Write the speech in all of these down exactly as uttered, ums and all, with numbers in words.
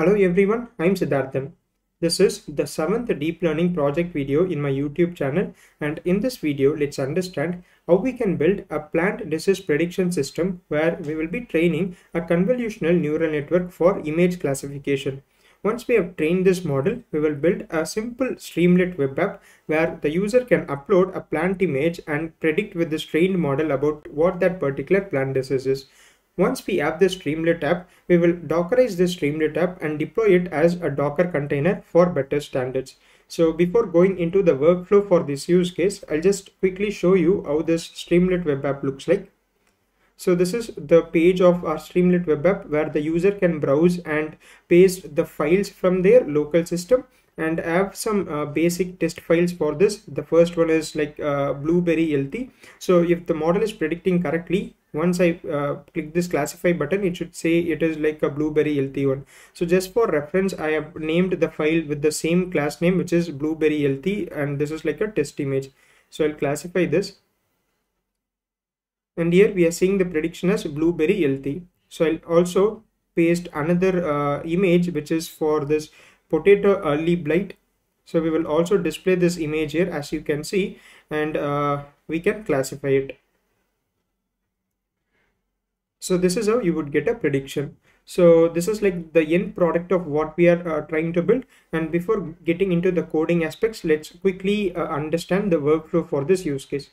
Hello everyone, I'm Siddharthan. This is the seventh deep learning project video in my YouTube channel, and in this video let's understand how we can build a plant disease prediction system where we will be training a convolutional neural network for image classification. Once we have trained this model, we will build a simple Streamlit web app where the user can upload a plant image and predict with this trained model about what that particular plant disease is. Once we have this Streamlit app, we will Dockerize this Streamlit app and deploy it as a Docker container for better standards. So before going into the workflow for this use case, I'll just quickly show you how this Streamlit web app looks like. So this is the page of our Streamlit web app where the user can browse and paste the files from their local system, and I have some uh, basic test files for this. The first one is like uh, blueberry healthy. So if the model is predicting correctly, once I uh, click this classify button, it should say it is like a blueberry healthy one. So just for reference, I have named the file with the same class name, which is blueberry healthy, and this is like a test image. So I'll classify this, and here we are seeing the prediction as blueberry healthy. So I'll also paste another uh, image, which is for this potato early blight. So we will also display this image here, as you can see, and uh, we can classify it. So this is how you would get a prediction. So this is like the end product of what we are uh, trying to build. And before getting into the coding aspects, let's quickly uh, understand the workflow for this use case.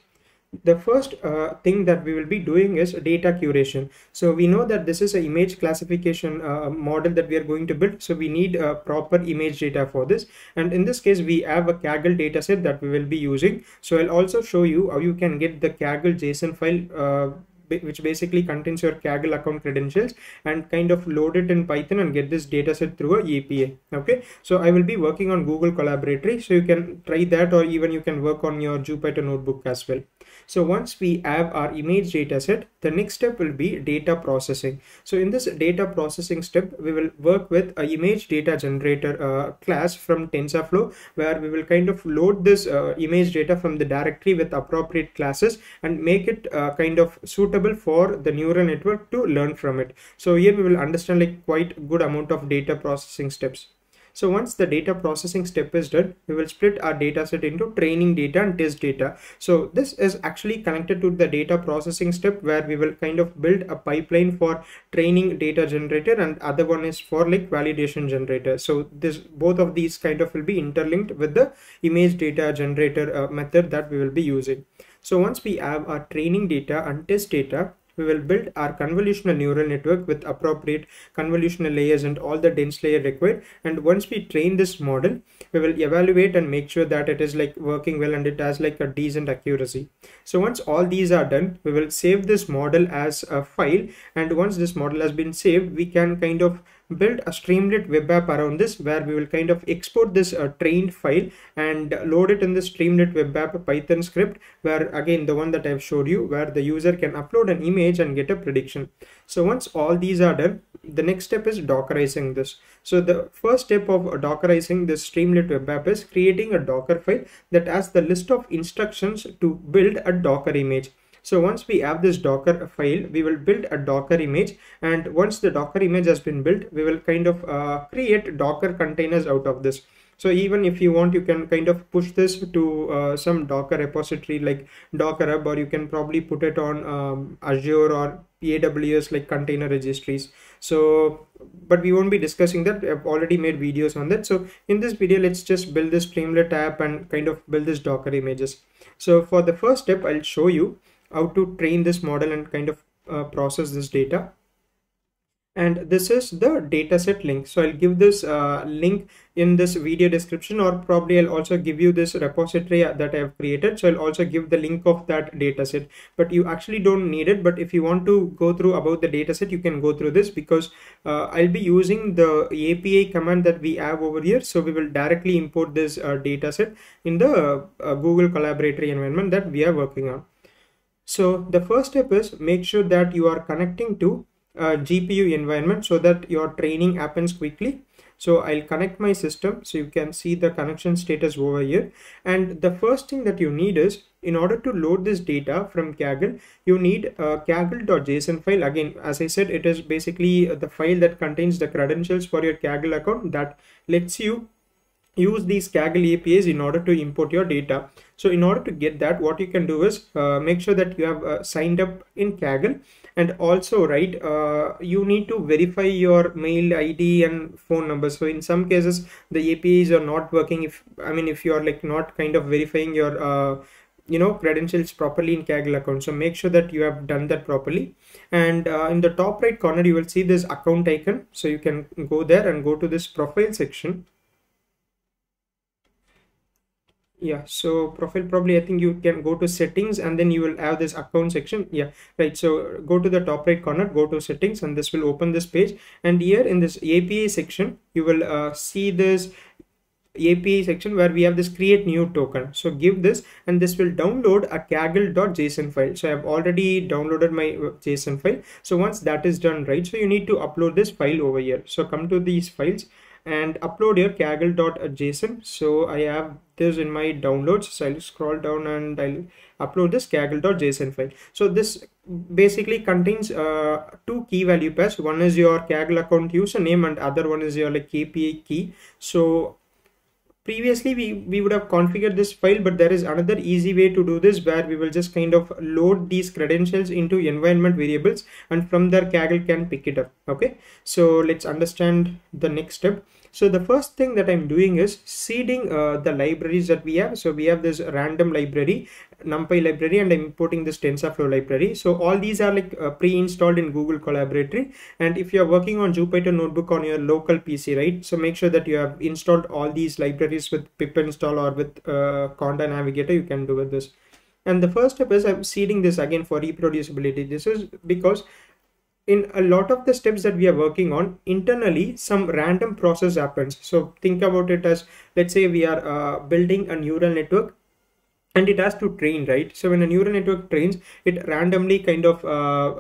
The first uh, thing that we will be doing is data curation. So we know that this is an image classification uh, model that we are going to build. So we need a uh, proper image data for this. And in this case, we have a Kaggle dataset that we will be using. So I'll also show you how you can get the Kaggle JSON file, uh, which basically contains your Kaggle account credentials, and kind of load it in Python and get this dataset through a A P I. Okay, so I will be working on Google Collaboratory, so you can try that, or even you can work on your Jupyter notebook as well. So once we have our image dataset, the next step will be data processing. So in this data processing step, we will work with a image data generator uh, class from TensorFlow, where we will kind of load this uh, image data from the directory with appropriate classes and make it uh, kind of suitable for the neural network to learn from it. So here we will understand like quite good amount of data processing steps. So once the data processing step is done, we will split our data set into training data and test data. So this is actually connected to the data processing step, where we will kind of build a pipeline for training data generator, and other one is for like validation generator. So this, both of these kind of will be interlinked with the image data generator uh, method that we will be using. So once we have our training data and test data, we will build our convolutional neural network with appropriate convolutional layers and all the dense layer required. And once we train this model, we will evaluate and make sure that it is like working well and it has like a decent accuracy. So once all these are done, we will save this model as a file. And once this model has been saved, we can kind of build a Streamlit web app around this, where we will kind of export this uh, trained file and load it in the Streamlit web app Python script, where again the one that I've showed you, where the user can upload an image and get a prediction. So once all these are done, the next step is Dockerizing this. So the first step of Dockerizing this Streamlit web app is creating a Docker file that has the list of instructions to build a Docker image. So once we have this Docker file, we will build a Docker image, and once the Docker image has been built, we will kind of uh, create Docker containers out of this. So even if you want, you can kind of push this to uh, some Docker repository like Docker Hub, or you can probably put it on um, Azure or A W S like container registries. So, but we won't be discussing that. I've already made videos on that. So in this video, let's just build this Streamlit app and kind of build this Docker images. So for the first step, I'll show you how to train this model and kind of uh, process this data. And this is the dataset link. So I'll give this uh, link in this video description, or probably I'll also give you this repository that I have created. So I'll also give the link of that dataset, but you actually don't need it. But if you want to go through about the dataset, you can go through this, because uh, I'll be using the A P I command that we have over here. So we will directly import this uh, dataset in the uh, Google Collaboratory environment that we are working on. So the first step is make sure that you are connecting to uh, G P U environment so that your training happens quickly. So I'll connect my system, so you can see the connection status over here. And the first thing that you need is, in order to load this data from Kaggle, you need a kaggle.json file. Again, as I said, it is basically the file that contains the credentials for your Kaggle account that lets you use these Kaggle A P Is in order to import your data. So in order to get that, what you can do is uh, make sure that you have uh, signed up in Kaggle, and also, right, uh, you need to verify your mail I D and phone number. So in some cases, the A P Is are not working. If I mean, if you are like not kind of verifying your uh, you know credentials properly in Kaggle account, so make sure that you have done that properly. And uh, in the top right corner, you will see this account icon. So you can go there and go to this profile section. Yeah, so profile, probably I think you can go to settings, and then you will have this account section. Yeah, right. So go to the top right corner, go to settings, and this will open this page. And here in this A P I section, you will uh, see this A P I section where we have this create new token. So give this, and this will download a kaggle.json file. So I have already downloaded my JSON file. So once that is done, right, so you need to upload this file over here. So come to these files and upload your kaggle.json. So I have this in my downloads, so I'll scroll down and I'll upload this kaggle.json file. So this basically contains uh, two key value pairs. One is your Kaggle account username, and other one is your like A P I key. So previously we we would have configured this file, but there is another easy way to do this, where we will just kind of load these credentials into environment variables, and from there Kaggle can pick it up. Okay, so let's understand the next step. So the first thing that I'm doing is seeding uh, the libraries that we have. So we have this random library, NumPy library, and I'm importing this TensorFlow library. So all these are like uh, pre-installed in Google Collaboratory. And if you're working on Jupyter notebook on your local P C, right, so make sure that you have installed all these libraries with pip install or with uh, Conda Navigator. You can do with this. And the first step is I'm seeding this again for reproducibility. This is because in a lot of the steps that we are working on internally, some random process happens. So think about it as, let's say we are uh, building a neural network, and it has to train, right? So when a neural network trains, it randomly kind of uh,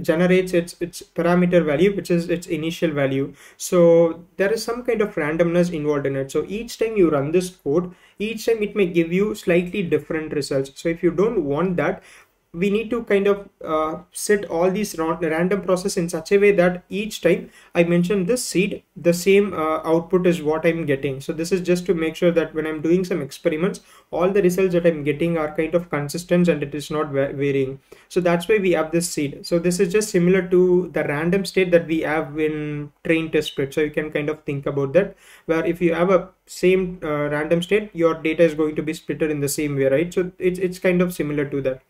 generates its its parameter value, which is its initial value. So there is some kind of randomness involved in it. So each time you run this code, each time it may give you slightly different results. So if you don't want that, we need to kind of uh, set all these random process in such a way that each time I mention this seed, the same uh, output is what I'm getting. So this is just to make sure that when I'm doing some experiments, all the results that I'm getting are kind of consistent and it is not varying. So that's why we have this seed. So this is just similar to the random state that we have in train test script. So you can kind of think about that, where if you have a same uh, random state, your data is going to be splitted in the same way, right? So it's, it's kind of similar to that.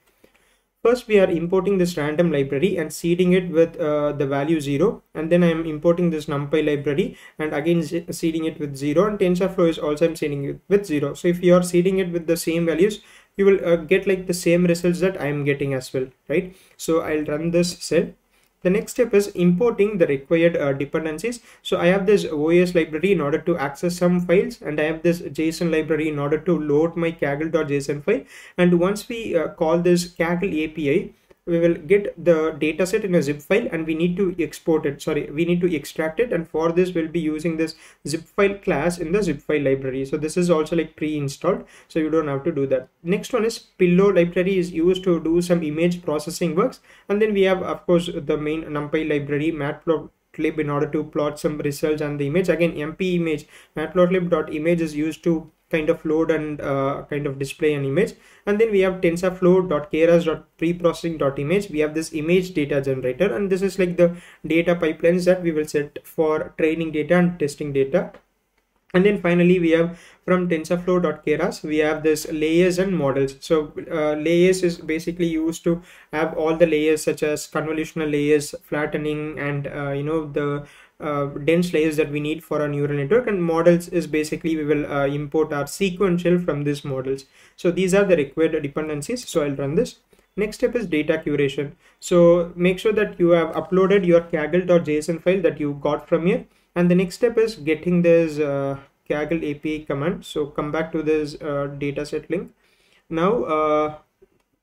First, we are importing this random library and seeding it with uh, the value zero. And then I am importing this NumPy library and again seeding it with zero. And TensorFlow is also I'm seeding it with zero. So if you are seeding it with the same values, you will uh, get like the same results that I am getting as well, right? So I'll run this cell. The next step is importing the required uh, dependencies. So I have this O S library in order to access some files, and I have this JSON library in order to load my kaggle.json file. And once we uh, call this Kaggle A P I, we will get the dataset in a zip file, and we need to export it. Sorry, we need to extract it. And for this, we'll be using this zip file class in the zip file library. So this is also like pre-installed, so you don't have to do that. Next one is Pillow library is used to do some image processing works. And then we have, of course, the main NumPy library, matplotlib, in order to plot some results and the image. Again, M P image, matplotlib.image is used to kind of load and uh, kind of display an image. And then we have tensorflow.keras.preprocessing.image. We have this image data generator, and this is like the data pipelines that we will set for training data and testing data. And then finally, we have from tensorflow.keras, we have this layers and models. So uh, layers is basically used to have all the layers, such as convolutional layers, flattening, and uh, you know the Uh, dense layers that we need for our neural network. And models is basically we will uh, import our sequential from these models. So these are the required dependencies. So I'll run this. Next step is data curation. So make sure that you have uploaded your kaggle.json file that you got from here. And the next step is getting this uh, Kaggle A P I command. So come back to this uh, dataset link. Now uh,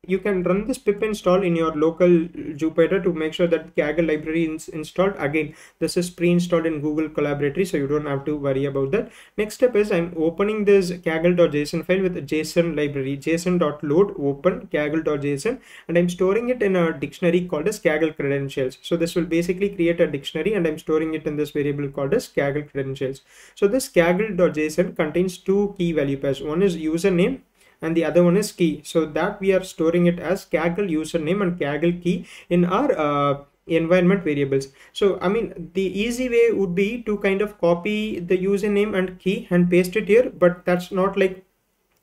you can run this pip install in your local Jupyter to make sure that Kaggle library is installed. Again, this is pre-installed in Google Collaboratory, so you don't have to worry about that. Next step is I'm opening this Kaggle.json file with a JSON library, json.load open Kaggle.json, and I'm storing it in a dictionary called as Kaggle credentials. So this will basically create a dictionary, and I'm storing it in this variable called as Kaggle credentials. So this Kaggle.json contains two key value pairs. One is username and the other one is key. So that we are storing it as Kaggle username and Kaggle key in our uh, environment variables. So I mean, the easy way would be to kind of copy the username and key and paste it here, but that's not like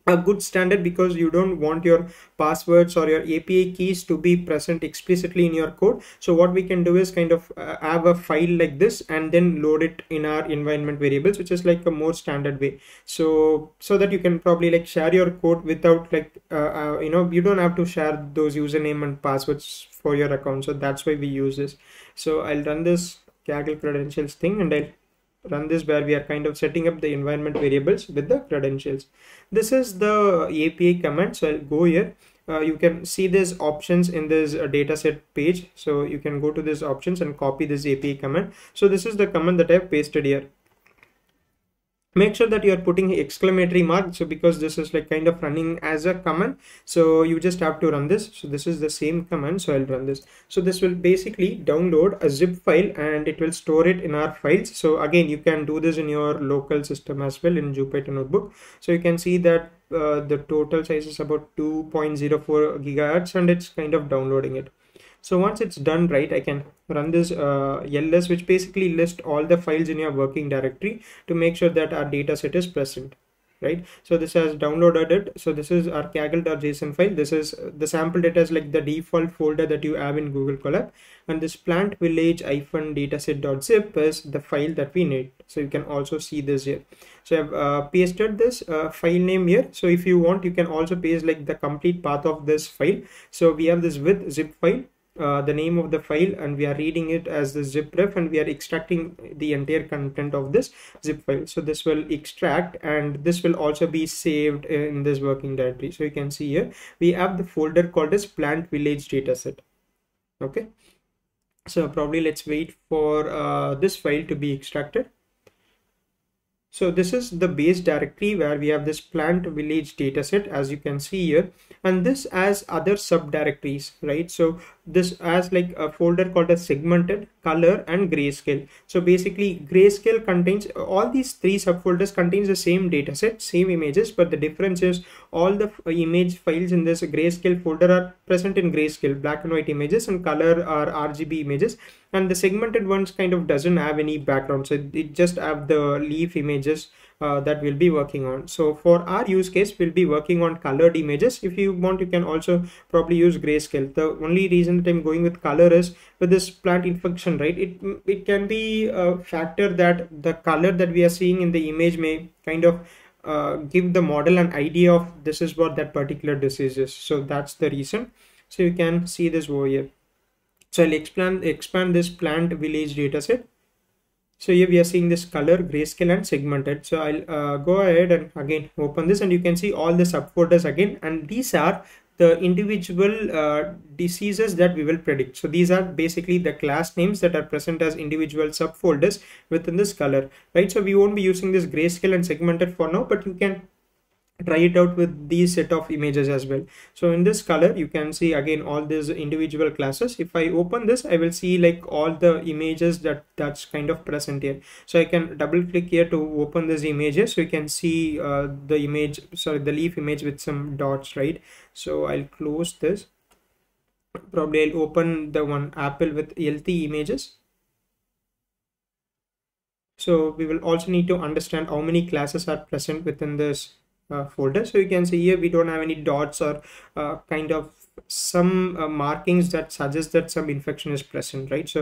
a good standard because you don't want your passwords or your A P I keys to be present explicitly in your code. So what we can do is kind of uh, have a file like this and then load it in our environment variables, which is like a more standard way. So so that you can probably like share your code without like uh, uh, you know, you don't have to share those username and passwords for your account. So that's why we use this. So I'll run this Kaggle credentials thing and I'll run this where we are kind of setting up the environment variables with the credentials. This is the A P I command, so I'll go here. Uh, you can see these options in this uh, dataset page, so you can go to these options and copy this A P I command. So this is the command that I've pasted here. Make sure that you are putting exclamatory mark, so because this is like kind of running as a command, so you just have to run this. So this is the same command, so I'll run this. So this will basically download a zip file and it will store it in our files. So again, you can do this in your local system as well in Jupyter Notebook. So you can see that uh, the total size is about two point zero four gigahertz and it's kind of downloading it. So once it's done, right, I can run this uh, L S, which basically lists all the files in your working directory to make sure that our data set is present, right? So this has downloaded it. So this is our Kaggle.json file. This is the sample data is like the default folder that you have in Google Collab. And this plant village hyphen dataset.zip is the file that we need. So you can also see this here. So I've uh, pasted this uh, file name here. So if you want, you can also paste like the complete path of this file. So we have this with zip file. Uh, the name of the file, and we are reading it as the zip ref, and we are extracting the entire content of this zip file. So this will extract, and this will also be saved in this working directory. So you can see here we have the folder called as Plant Village Dataset. Okay, so probably let's wait for uh, this file to be extracted. So this is the base directory where we have this plant village dataset, as you can see here, and this has other subdirectories, right? So this has like a folder called as segmented, color, and grayscale. So basically grayscale contains all these three subfolders, contains the same dataset, same images, but the difference is all the image files in this grayscale folder are present in grayscale, black and white images, and color are R G B images. And the segmented ones kind of doesn't have any background, so it just have the leaf images uh, that we'll be working on. So for our use case, we'll be working on colored images. If you want, you can also probably use grayscale. The only reason that I'm going with color is with this plant infection, right? It it can be a factor that the color that we are seeing in the image may kind of uh, give the model an idea of this is what that particular disease is. So that's the reason. So you can see this over here. So I'll expand, expand this plant village dataset. So here we are seeing this color, grayscale, and segmented. So I'll uh, go ahead and again open this, and you can see all the subfolders again. And these are the individual uh, diseases that we will predict. So these are basically the class names that are present as individual subfolders within this color, right? So we won't be using this grayscale and segmented for now, but you can try it out with these set of images as well. So in this color, you can see again all these individual classes. If I open this, I will see like all the images that that's kind of present here. So I can double click here to open this images. So you can see uh, the image, sorry, the leaf image with some dots, right? So I'll close this. Probably I'll open the one apple with healthy images. So we will also need to understand how many classes are present within this Uh, folder. So you can see here we don't have any dots or uh, kind of some uh, markings that suggest that some infection is present, right? So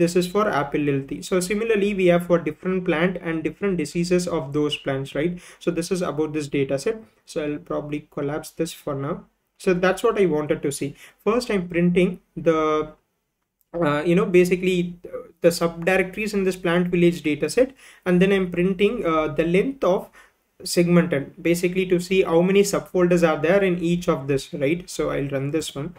this is for apple healthy. So similarly, we have for different plant and different diseases of those plants, right? So this is about this data set. So I'll probably collapse this for now. So that's what I wanted to see. First, I'm printing the Uh, you know, basically the subdirectories in this plant village data set, and then I'm printing uh, the length of segmented, basically to see how many subfolders are there in each of this, right? So I'll run this one,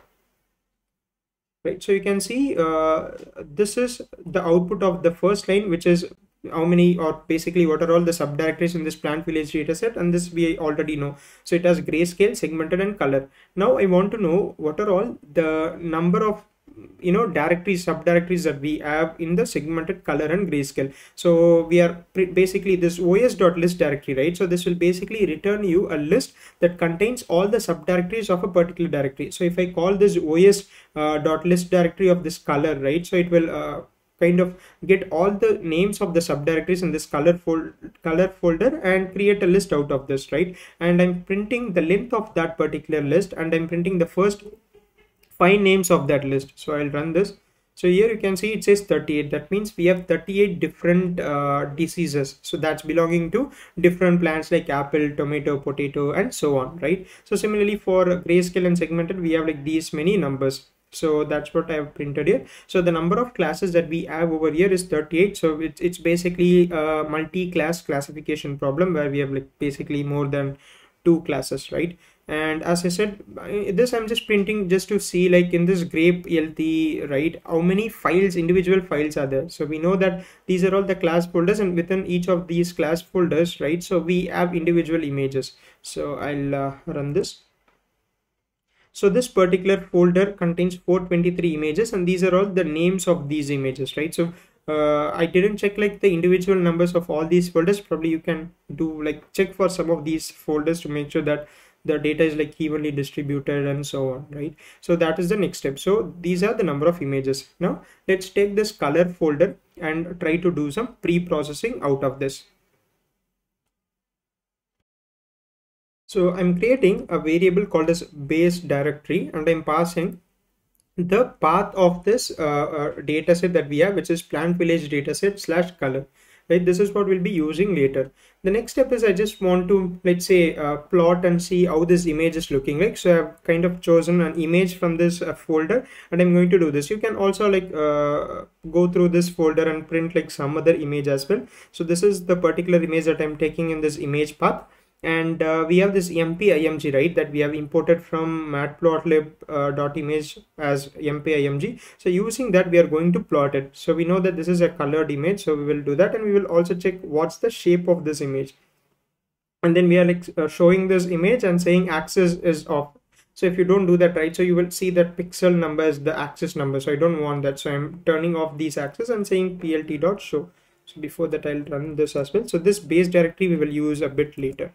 right? So you can see uh, this is the output of the first line, which is how many, or basically what are all the subdirectories in this Plant Village dataset, and this we already know. So it has grayscale, segmented and color. Now I want to know what are all the number of, you know, directories, subdirectories that we have in the segmented, color and grayscale. So we are basically this os.list directory, right? So this will basically return you a list that contains all the subdirectories of a particular directory. So if I call this os uh, dot list directory of this color, right? So it will uh, kind of get all the names of the subdirectories in this color fold, color folder and create a list out of this, right? And I'm printing the length of that particular list, and I'm printing the first five names of that list. So I'll run this. So here you can see it says thirty-eight. That means we have thirty-eight different uh, diseases. So that's belonging to different plants like apple, tomato, potato, and so on, right? So similarly for grayscale and segmented, we have like these many numbers. So that's what I have printed here. So the number of classes that we have over here is thirty-eight. So it's, it's basically a multi-class classification problem where we have like basically more than two classes, right? And as I said, this I'm just printing just to see like in this grape E L T, right, how many files, individual files are there. So we know that these are all the class folders, and within each of these class folders, right, so we have individual images. So I'll uh, run this. So this particular folder contains four hundred twenty-three images, and these are all the names of these images, right? So uh, I didn't check like the individual numbers of all these folders. Probably you can do like check for some of these folders to make sure that the data is like evenly distributed and so on, right? So that is the next step. So these are the number of images. Now let's take this color folder and try to do some pre-processing out of this. So I'm creating a variable called as base directory, and I'm passing the path of this uh, uh, dataset that we have, which is Plant Village dataset slash color. Right, this is what we'll be using later. The next step is I just want to, let's say, uh, plot and see how this image is looking like. So I've kind of chosen an image from this uh, folder, and I'm going to do this. You can also like uh, go through this folder and print like some other image as well. So this is the particular image that I'm taking in this image path. And uh, we have this M P I M G, right, that we have imported from matplotlib.image uh, as M P I M G. So using that, we are going to plot it. So we know that this is a colored image, so we will do that, and we will also check what's the shape of this image. And then we are like uh, showing this image and saying axis is off. So if you don't do that, right, so you will see that pixel number is the axis number. So I don't want that. So I'm turning off these axes and saying P L T dot show. So before that, I'll run this as well. So this base directory we will use a bit later.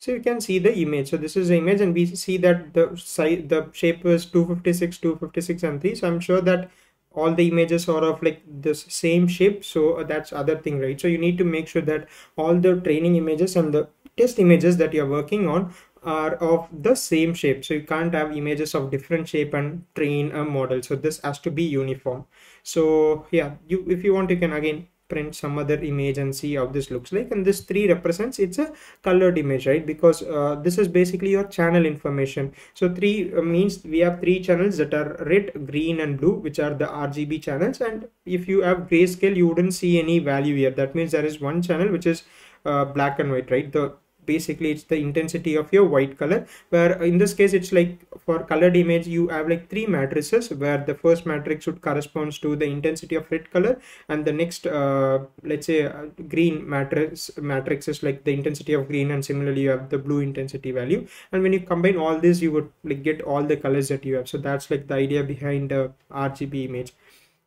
So you can see the image. So this is the image, and we see that the size, the shape is two fifty-six, two fifty-six and three. So I'm sure that all the images are of like this same shape. So that's other thing, right? So you need to make sure that all the training images and the test images that you're working on are of the same shape. So you can't have images of different shape and train a model. So this has to be uniform. So yeah, you, if you want, you can again print some other image and see how this looks like. And this three represents it's a colored image, right? Because uh, this is basically your channel information. So three means we have three channels that are red, green and blue, which are the R G B channels. And if you have grayscale, you wouldn't see any value here. That means there is one channel which is uh, black and white, right? The basically it's the intensity of your white color, where in this case it's like for colored image you have like three matrices, where the first matrix would corresponds to the intensity of red color, and the next uh, let's say uh, green matrix matrix is like the intensity of green, and similarly you have the blue intensity value. And when you combine all this, you would like get all the colors that you have. So that's like the idea behind the R G B image.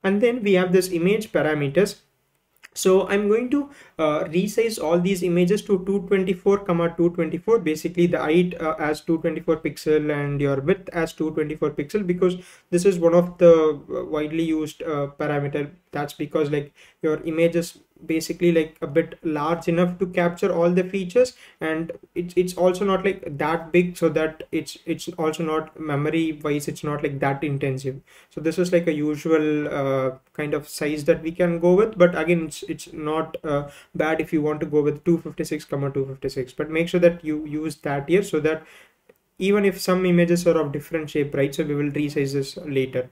And then we have this image parameters. So I'm going to uh, resize all these images to two twenty-four comma two twenty-four, basically the height uh, as two twenty-four pixel and your width as two twenty-four pixel, because this is one of the widely used uh, parameter. That's because like your image is basically like a bit large enough to capture all the features, and it's it's also not like that big, so that it's it's also not memory wise, it's not like that intensive. So this is like a usual uh, kind of size that we can go with, but again it's, it's not uh, bad if you want to go with two fifty-six comma two fifty-six, but make sure that you use that here, so that even if some images are of different shape, right, so we will resize this later.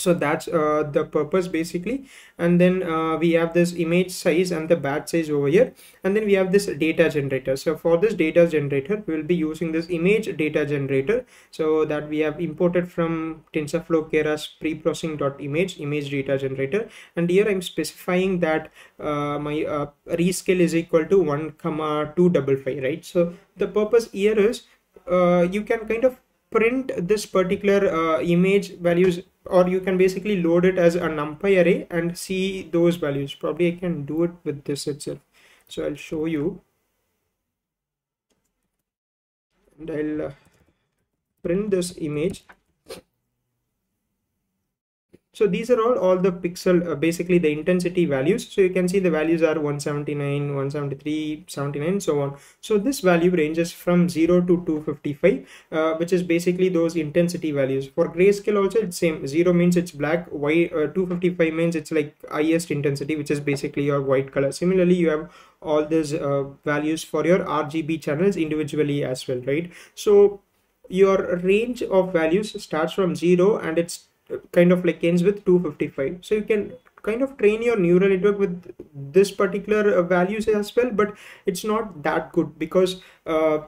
So that's uh, the purpose basically. And then uh, we have this image size and the batch size over here, and then we have this data generator. So for this data generator, we will be using this image data generator, so that we have imported from TensorFlow Keras preprocessing.image image data generator. And here I'm specifying that uh, my uh, rescale is equal to one comma two five five, right? So the purpose here is uh, you can kind of print this particular uh, image values, or you can basically load it as a NumPy array and see those values. Probably I can do it with this itself. So I'll show you, and I'll uh, print this image. So these are all, all the pixel, uh, basically the intensity values. So you can see the values are one seventy-nine, one seventy-three, seventy-nine, so on. So this value ranges from zero to two fifty-five, uh, which is basically those intensity values. For grayscale also it's same. Zero means it's black, white, uh, two fifty-five means it's like highest intensity, which is basically your white color. Similarly, you have all these uh, values for your R G B channels individually as well, right? So your range of values starts from zero and it's kind of like ends with two fifty-five. So you can kind of train your neural network with this particular values as well, but it's not that good, because uh,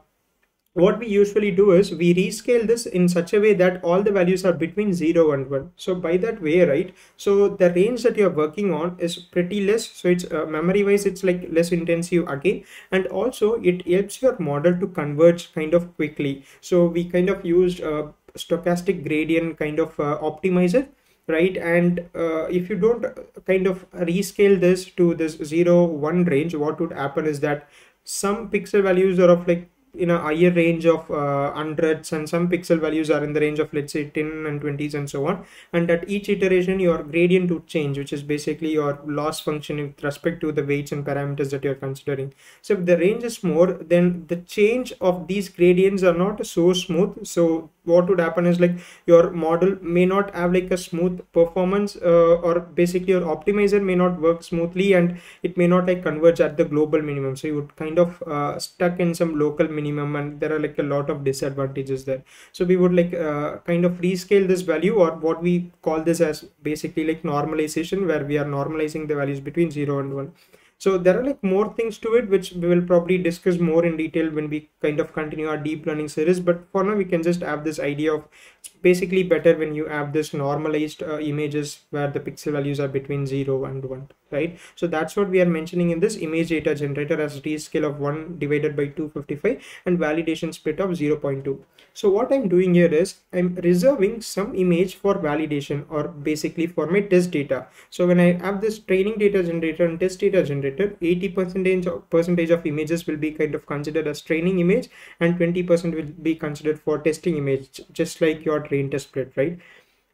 what we usually do is we rescale this in such a way that all the values are between zero and one. So by that way, right, so the range that you're working on is pretty less. So it's uh, memory wise it's like less intensive again, and also it helps your model to converge kind of quickly. So we kind of used uh, stochastic gradient kind of uh, optimizer, right? And uh, if you don't kind of rescale this to this zero one range, what would happen is that some pixel values are of like in a higher range of uh, hundreds, and some pixel values are in the range of let's say ten and twenties and so on. And at each iteration your gradient would change, which is basically your loss function with respect to the weights and parameters that you are considering. So if the range is more, then the change of these gradients are not so smooth. So what would happen is like your model may not have like a smooth performance, uh, or basically your optimizer may not work smoothly, and it may not like converge at the global minimum. So you would kind of uh, stuck in some local minimum, and there are like a lot of disadvantages there. So we would like uh, kind of rescale this value, or what we call this as basically like normalization, where we are normalizing the values between zero and one. So there are like more things to it, which we will probably discuss more in detail when we kind of continue our deep learning series. But for now, we can just have this idea of it's basically better when you have this normalized uh, images where the pixel values are between zero and one, right? So that's what we are mentioning in this image data generator as rescale of one divided by two fifty-five and validation split of zero point two. So what I'm doing here is I'm reserving some image for validation, or basically for my test data. So when I have this training data generator and test data generator, eighty percent of images will be kind of considered as training image, and twenty percent will be considered for testing image, just like your train test split, right?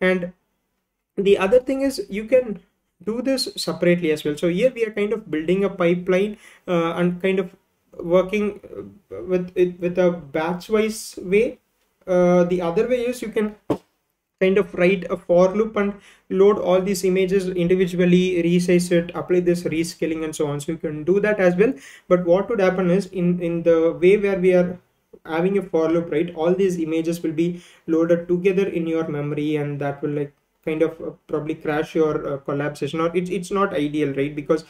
And the other thing is you can do this separately as well. So here we are kind of building a pipeline uh, and kind of working with it with a batch wise way. Uh, the other way is you can kind of write a for loop and load all these images individually, resize it, apply this rescaling and so on. So you can do that as well. But what would happen is in in the way where we are having a for loop, right, all these images will be loaded together in your memory, and that will like kind of probably crash your uh, collab session, or it's, it's not ideal, right? Because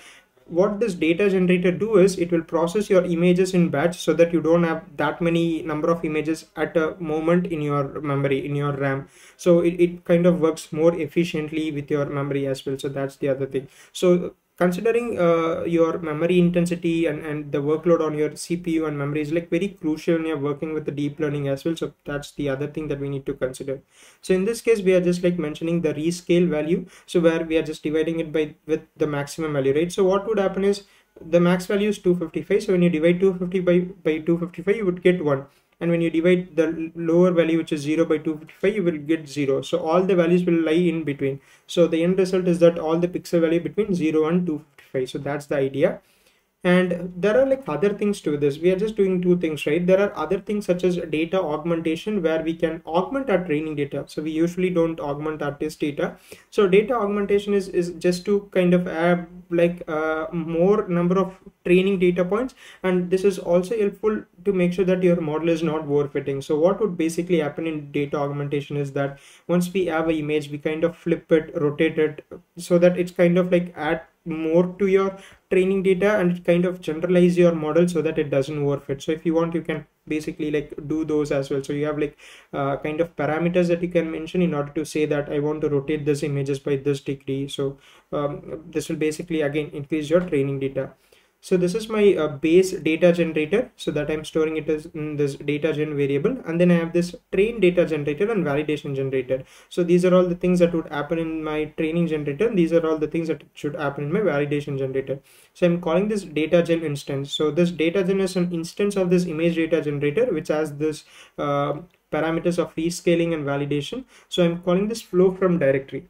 what this data generator do is it will process your images in batch, so that you don't have that many number of images at a moment in your memory, in your RAM. So it, it kind of works more efficiently with your memory as well. So that's the other thing. So considering uh, your memory intensity and, and the workload on your C P U and memory is like very crucial when you're working with the deep learning as well. So that's the other thing that we need to consider. So in this case, we are just like mentioning the rescale value. So where we are just dividing it by with the maximum value, right? So what would happen is the max value is two fifty-five. So when you divide two fifty by, by two fifty-five, you would get one. And when you divide the lower value, which is zero by two fifty-five, you will get zero. So all the values will lie in between. So the end result is that all the pixel value between zero and two fifty-five. So that's the idea. And there are like other things to this. We are just doing two things, right? There are other things such as data augmentation, where we can augment our training data. So we usually don't augment our test data. So data augmentation is, is just to kind of add like uh, more number of training data points, and this is also helpful to make sure that your model is not overfitting. So what would basically happen in data augmentation is that once we have an image, we kind of flip it, rotate it, so that it's kind of like add more to your training data and kind of generalize your model so that it doesn't overfit. So if you want, you can basically like do those as well. So you have like uh, kind of parameters that you can mention in order to say that I want to rotate this images by this degree. So um, this will basically again increase your training data. So this is my uh, base data generator, so that I'm storing it as in this data gen variable, and then I have this train data generator and validation generator. So these are all the things that would happen in my training generator, and these are all the things that should happen in my validation generator. So I'm calling this data gen instance. So this data gen is an instance of this image data generator, which has this uh, parameters of rescaling and validation. So I'm calling this flow from directory.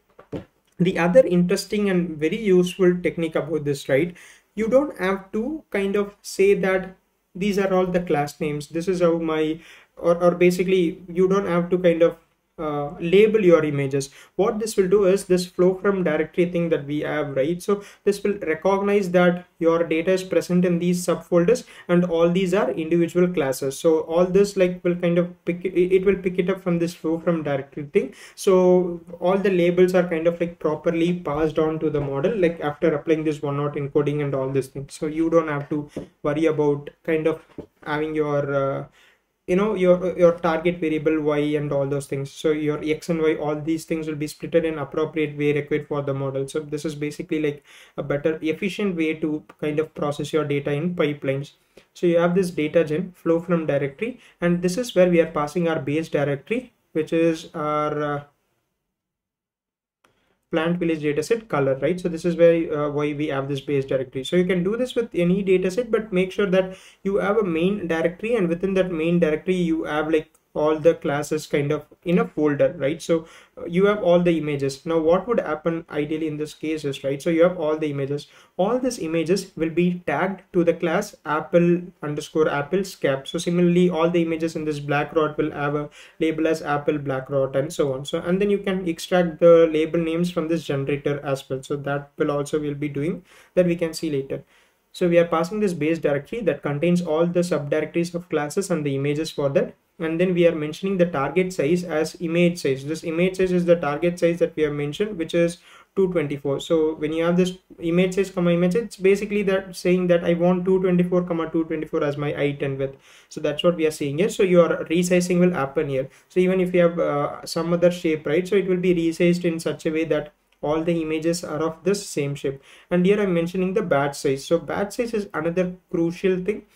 The other interesting and very useful technique about this, right? You don't have to kind of say that these are all the class names. This is how my, or, or basically you don't have to kind of uh, label your images. What this will do is this flow from directory thing that we have, right? So this will recognize that your data is present in these subfolders, and all these are individual classes. So all this like will kind of pick, it will pick it up from this flow from directory thing. So all the labels are kind of like properly passed on to the model, like after applying this one hot encoding and all this thing. So you don't have to worry about kind of having your uh, you know your your target variable y and all those things. So your x and y, all these things will be splitted in appropriate way required for the model. So this is basically like a better efficient way to kind of process your data in pipelines. So you have this data gen flow from directory, and this is where we are passing our base directory, which is our uh, Plant Village Dataset color, right? So this is where uh, why we have this base directory. So you can do this with any dataset, but make sure that you have a main directory, and within that main directory you have like all the classes kind of in a folder, right? So you have all the images. Now what would happen ideally in this case is, right, so you have all the images. All these images will be tagged to the class apple underscore apple scap. So similarly, all the images in this black rot will have a label as apple black rot, and so on. So and then you can extract the label names from this generator as well. So that will also we'll be doing that, we can see later. So we are passing this base directory that contains all the subdirectories of classes and the images for that. And then we are mentioning the target size as image size. This image size is the target size that we have mentioned, which is two twenty-four. So when you have this image size comma image, it's basically that saying that I want two twenty-four comma two twenty-four as my height and width. So that's what we are seeing here. So your resizing will happen here. So even if you have uh, some other shape, right, so it will be resized in such a way that all the images are of this same shape. And here I'm mentioning the batch size. So batch size is another crucial thing.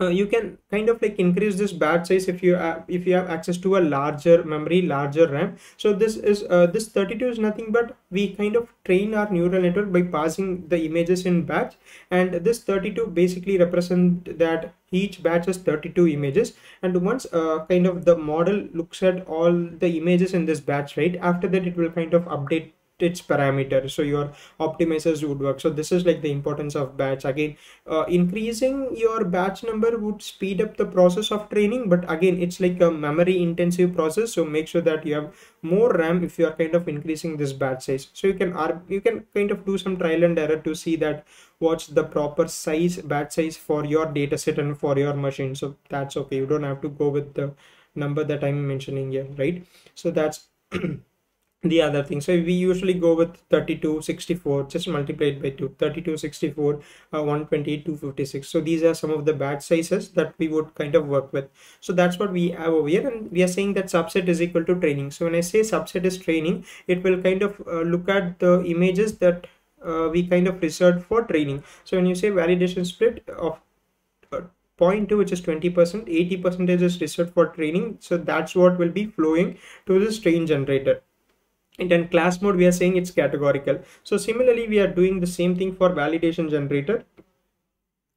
Uh, you can kind of like increase this batch size if you uh, if you have access to a larger memory, larger RAM. So this is uh, this thirty-two is nothing but we kind of train our neural network by passing the images in batch, and this thirty-two basically represent that each batch has thirty-two images. And once uh, kind of the model looks at all the images in this batch, right, after that it will kind of update its parameter, so your optimizers would work. So this is like the importance of batch. Again, uh, increasing your batch number would speed up the process of training, but again it's like a memory intensive process, so make sure that you have more RAM if you are kind of increasing this batch size. So you can you can kind of do some trial and error to see that what's the proper size batch size for your data set and for your machine. So that's okay, you don't have to go with the number that I'm mentioning here, right? So that's the other thing. So we usually go with thirty-two, sixty-four, just multiplied by two, thirty-two, sixty-four, uh, one twenty-eight, two fifty-six. So these are some of the batch sizes that we would kind of work with. So that's what we have over here, and we are saying that subset is equal to training. So when I say subset is training, it will kind of uh, look at the images that uh, we kind of reserved for training. So when you say validation split of uh, zero point two, which is twenty percent, eighty percent is reserved for training. So that's what will be flowing to this train generator. And then class mode, we are saying it's categorical. So similarly, we are doing the same thing for validation generator,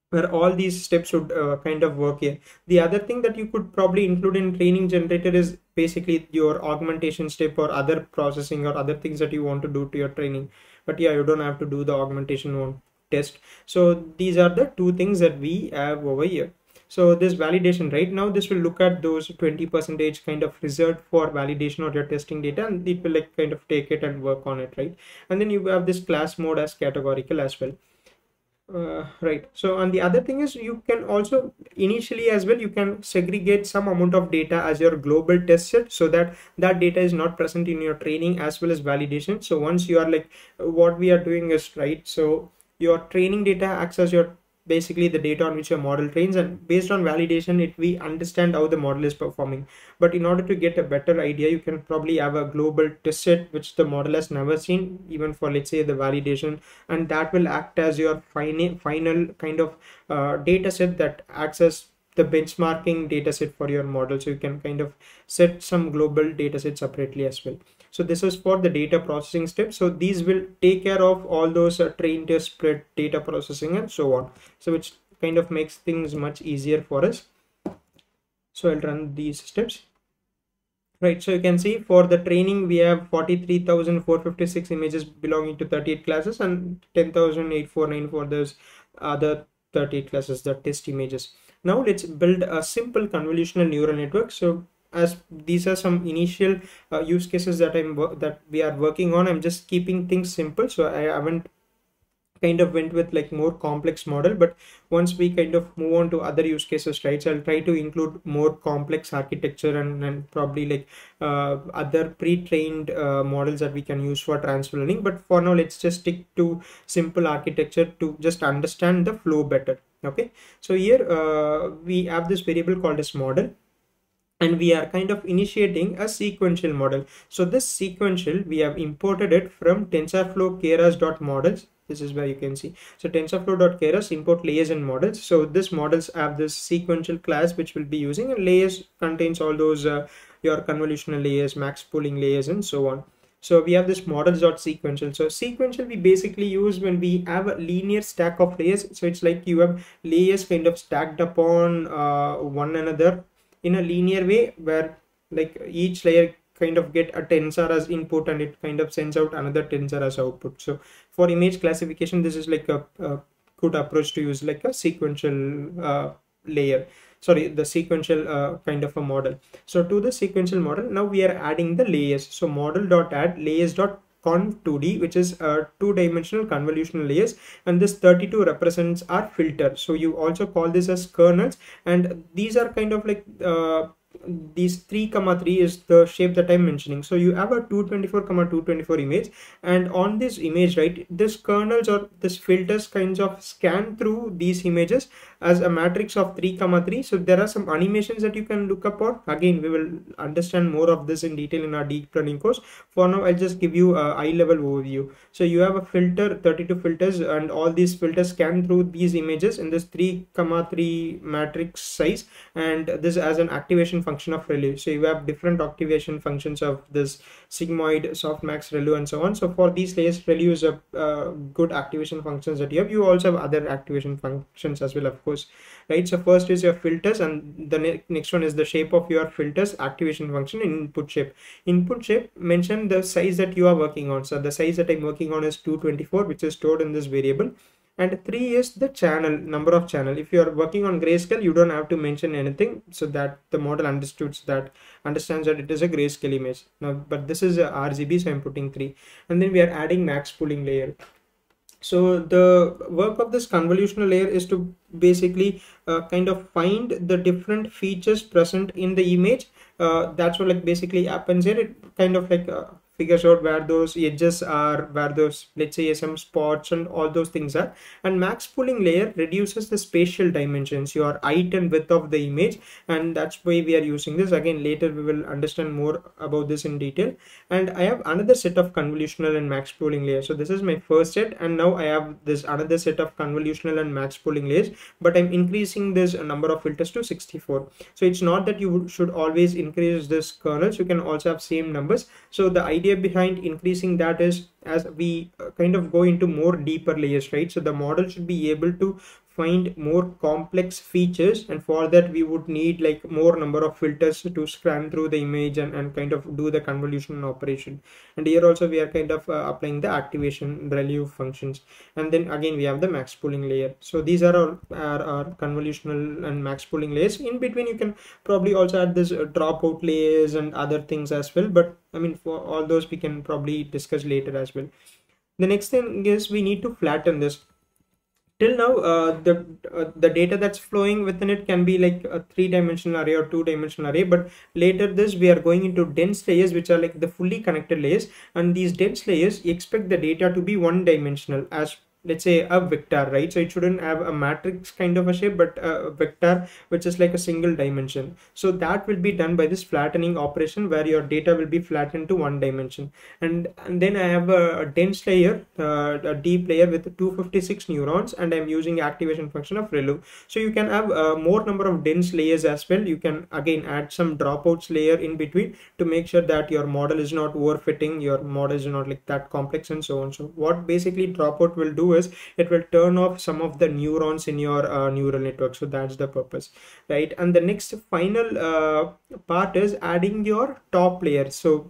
where all these steps would uh, kind of work here. The other thing that you could probably include in training generator is basically your augmentation step or other processing or other things that you want to do to your training. But yeah, you don't have to do the augmentation one test. So these are the two things that we have over here. So this validation, right now this will look at those twenty percent kind of result for validation of your testing data, and it will like kind of take it and work on it, right? And then you have this class mode as categorical as well. Uh, right. So, and the other thing is you can also initially as well, you can segregate some amount of data as your global test set so that that data is not present in your training as well as validation. So once you are like, what we are doing is right. So your training data acts as your basically the data on which your model trains, and based on validation, it we understand how the model is performing. But in order to get a better idea, you can probably have a global test set which the model has never seen, even for let's say the validation, and that will act as your final final kind of uh, data set that acts as the benchmarking data set for your model. So you can kind of set some global data set separately as well. So this is for the data processing step. So these will take care of all those uh, train test spread data processing and so on. So which kind of makes things much easier for us. So I'll run these steps. Right, so you can see for the training, we have forty-three thousand four hundred fifty-six images belonging to thirty-eight classes and ten thousand eight hundred forty-nine for those other thirty-eight classes, the test images. Now let's build a simple convolutional neural network. So as these are some initial uh, use cases that I'm that we are working on, I'm just keeping things simple. So I haven't kind of went with like more complex model, but once we kind of move on to other use cases, right? So I'll try to include more complex architecture and, and probably like uh, other pre-trained uh, models that we can use for transfer learning. But for now, let's just stick to simple architecture to just understand the flow better. Okay, so here uh, we have this variable called as model, and we are kind of initiating a sequential model. So this sequential, we have imported it from TensorFlow keras.models. This is where you can see. So TensorFlow.keras import layers and models. So this models have this sequential class which we'll be using, and layers contains all those uh, your convolutional layers, max pooling layers, and so on. So we have this models.sequential. So sequential we basically use when we have a linear stack of layers. So it's like you have layers kind of stacked upon uh, one another in a linear way, where like each layer kind of get a tensor as input and it kind of sends out another tensor as output. So for image classification, this is like a, a good approach to use like a sequential uh, layer. Sorry, the sequential uh, kind of a model. So to the sequential model, now we are adding the layers. So model.add layers.conv two D, which is a two-dimensional convolutional layers, and this thirty-two represents our filter. So you also call this as kernels, and these are kind of like uh, these three comma three is the shape that I'm mentioning. So you have a two twenty-four comma two twenty-four image, and on this image, right, this kernels or this filters kinds of scan through these images as a matrix of three comma three. So there are some animations that you can look up on. Again, we will understand more of this in detail in our deep learning course. For now, I'll just give you a high level overview. So you have a filter, thirty-two filters, and all these filters scan through these images in this three comma three matrix size, and this as an activation function of ReLU. So you have different activation functions of this sigmoid, softmax, ReLU, and so on. So for these layers, ReLU is a uh, good activation functions that you have. You also have other activation functions as well, of course, right? So first is your filters, and the ne next one is the shape of your filters activation function, input shape. Input shape, mention the size that you are working on. So the size that I'm working on is two twenty-four, which is stored in this variable. And three is the channel, number of channel. If you are working on grayscale, you don't have to mention anything, so that the model understands that understands that it is a grayscale image. Now, but this is a R G B, so I'm putting three. And then we are adding max pooling layer. So the work of this convolutional layer is to basically uh, kind of find the different features present in the image. Uh, that's what like basically happens here. It kind of like uh, figures out where those edges are, where those, let's say, some spots and all those things are. And max pooling layer reduces the spatial dimensions, your height and width of the image, and that's why we are using this. Again, later we will understand more about this in detail. And I have another set of convolutional and max pooling layers. So this is my first set, and now I have this another set of convolutional and max pooling layers, but I'm increasing this number of filters to sixty-four. So it's not that you should always increase this kernels, you can also have same numbers. So the idea behind increasing that is as we kind of go into more deeper layers, right? So the model should be able to find more complex features, and for that we would need like more number of filters to scan through the image and, and kind of do the convolution operation. And here also we are kind of uh, applying the activation ReLU functions, and then again we have the max pooling layer. So these are our, our, our convolutional and max pooling layers. In between you can probably also add this uh, dropout layers and other things as well, but I mean for all those we can probably discuss later as well. The next thing is we need to flatten this. Till now uh, the uh, the data that's flowing within it can be like a three dimensional array or two dimensional array, but later this we are going into dense layers, which are like the fully connected layers, and these dense layers expect the data to be one dimensional, as let's say a vector, right? So it shouldn't have a matrix kind of a shape, but a vector which is like a single dimension. So that will be done by this flattening operation, where your data will be flattened to one dimension. And, and then I have a, a dense layer, uh, a deep layer with two hundred fifty-six neurons, and I'm using activation function of ReLU. So you can have uh, more number of dense layers as well. You can again add some dropouts layer in between to make sure that your model is not overfitting, your model is not like that complex, and so on. So what basically dropout will do is it will turn off some of the neurons in your uh, neural network. So that's the purpose, right? And the next final uh, part is adding your top layer. So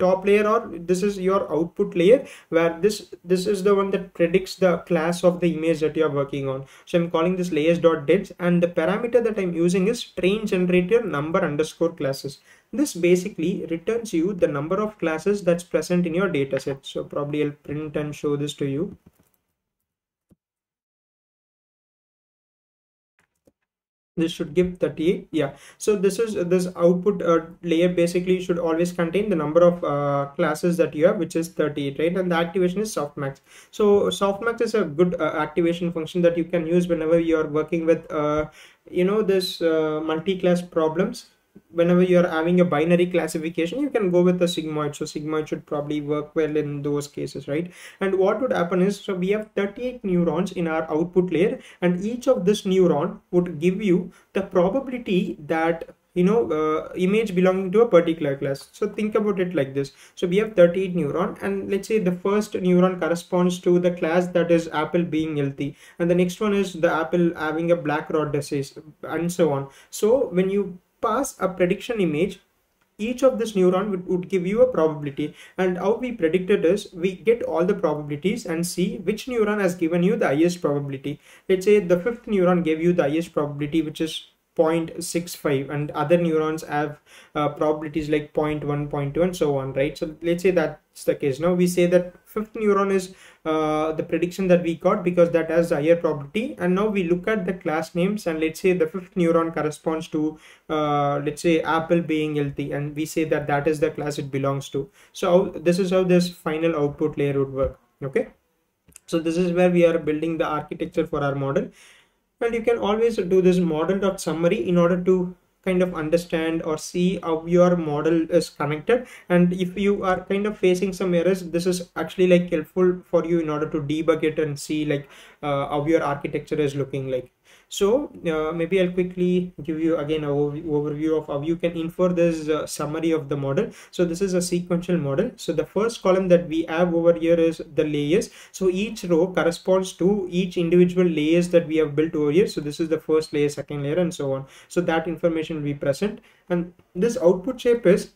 top layer, or this is your output layer, where this this is the one that predicts the class of the image that you are working on. So I'm calling this layers.dets, and the parameter that I'm using is train generator number underscore classes. This basically returns you the number of classes that's present in your data set. So probably I'll print and show this to you. This should give thirty-eight. Yeah, so this is this output uh, layer basically should always contain the number of uh, classes that you have, which is thirty-eight, right? And the activation is softmax. So softmax is a good uh, activation function that you can use whenever you are working with uh, you know this uh, multi-class problems. Whenever you are having a binary classification, you can go with the sigmoid. So sigmoid should probably work well in those cases, right? And what would happen is, so we have thirty-eight neurons in our output layer, and each of this neuron would give you the probability that you know uh, image belonging to a particular class. So think about it like this. So we have thirty-eight neuron, and let's say the first neuron corresponds to the class that is apple being healthy, and the next one is the apple having a black rod disease, and so on. So when you pass a prediction image, each of this neuron would, would give you a probability, and how we predict it is we get all the probabilities and see which neuron has given you the highest probability. Let's say the fifth neuron gave you the highest probability, which is zero point six five, and other neurons have uh, probabilities like zero point one, zero point two, and so on, right? So let's say that's the case. Now we say that fifth neuron is uh, the prediction that we got because that has higher probability, and now we look at the class names, and let's say the fifth neuron corresponds to uh, let's say apple being healthy, and we say that that is the class it belongs to. So this is how this final output layer would work. Okay, so this is where we are building the architecture for our model. And you can always do this model.summary in order to kind of understand or see how your model is connected, and if you are kind of facing some errors, this is actually like helpful for you in order to debug it and see like uh, how your architecture is looking like. So uh, maybe I'll quickly give you again an overview of how you can infer this uh, summary of the model. So this is a sequential model. So the first column that we have over here is the layers. So each row corresponds to each individual layers that we have built over here. So this is the first layer, second layer, and so on. So that information will be present. And this output shape is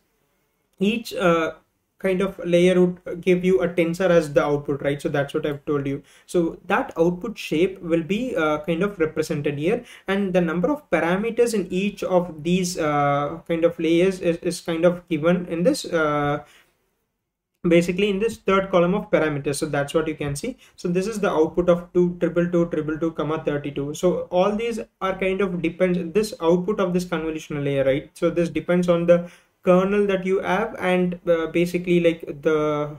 each uh, kind of layer would give you a tensor as the output, right? So that's what I've told you. So that output shape will be uh, kind of represented here, and the number of parameters in each of these uh, kind of layers is, is kind of given in this uh, basically in this third column of parameters. So that's what you can see. So this is the output of two triple two triple two comma thirty-two. So all these are kind of depends this output of this convolutional layer, right? So this depends on the kernel that you have, and uh, basically like the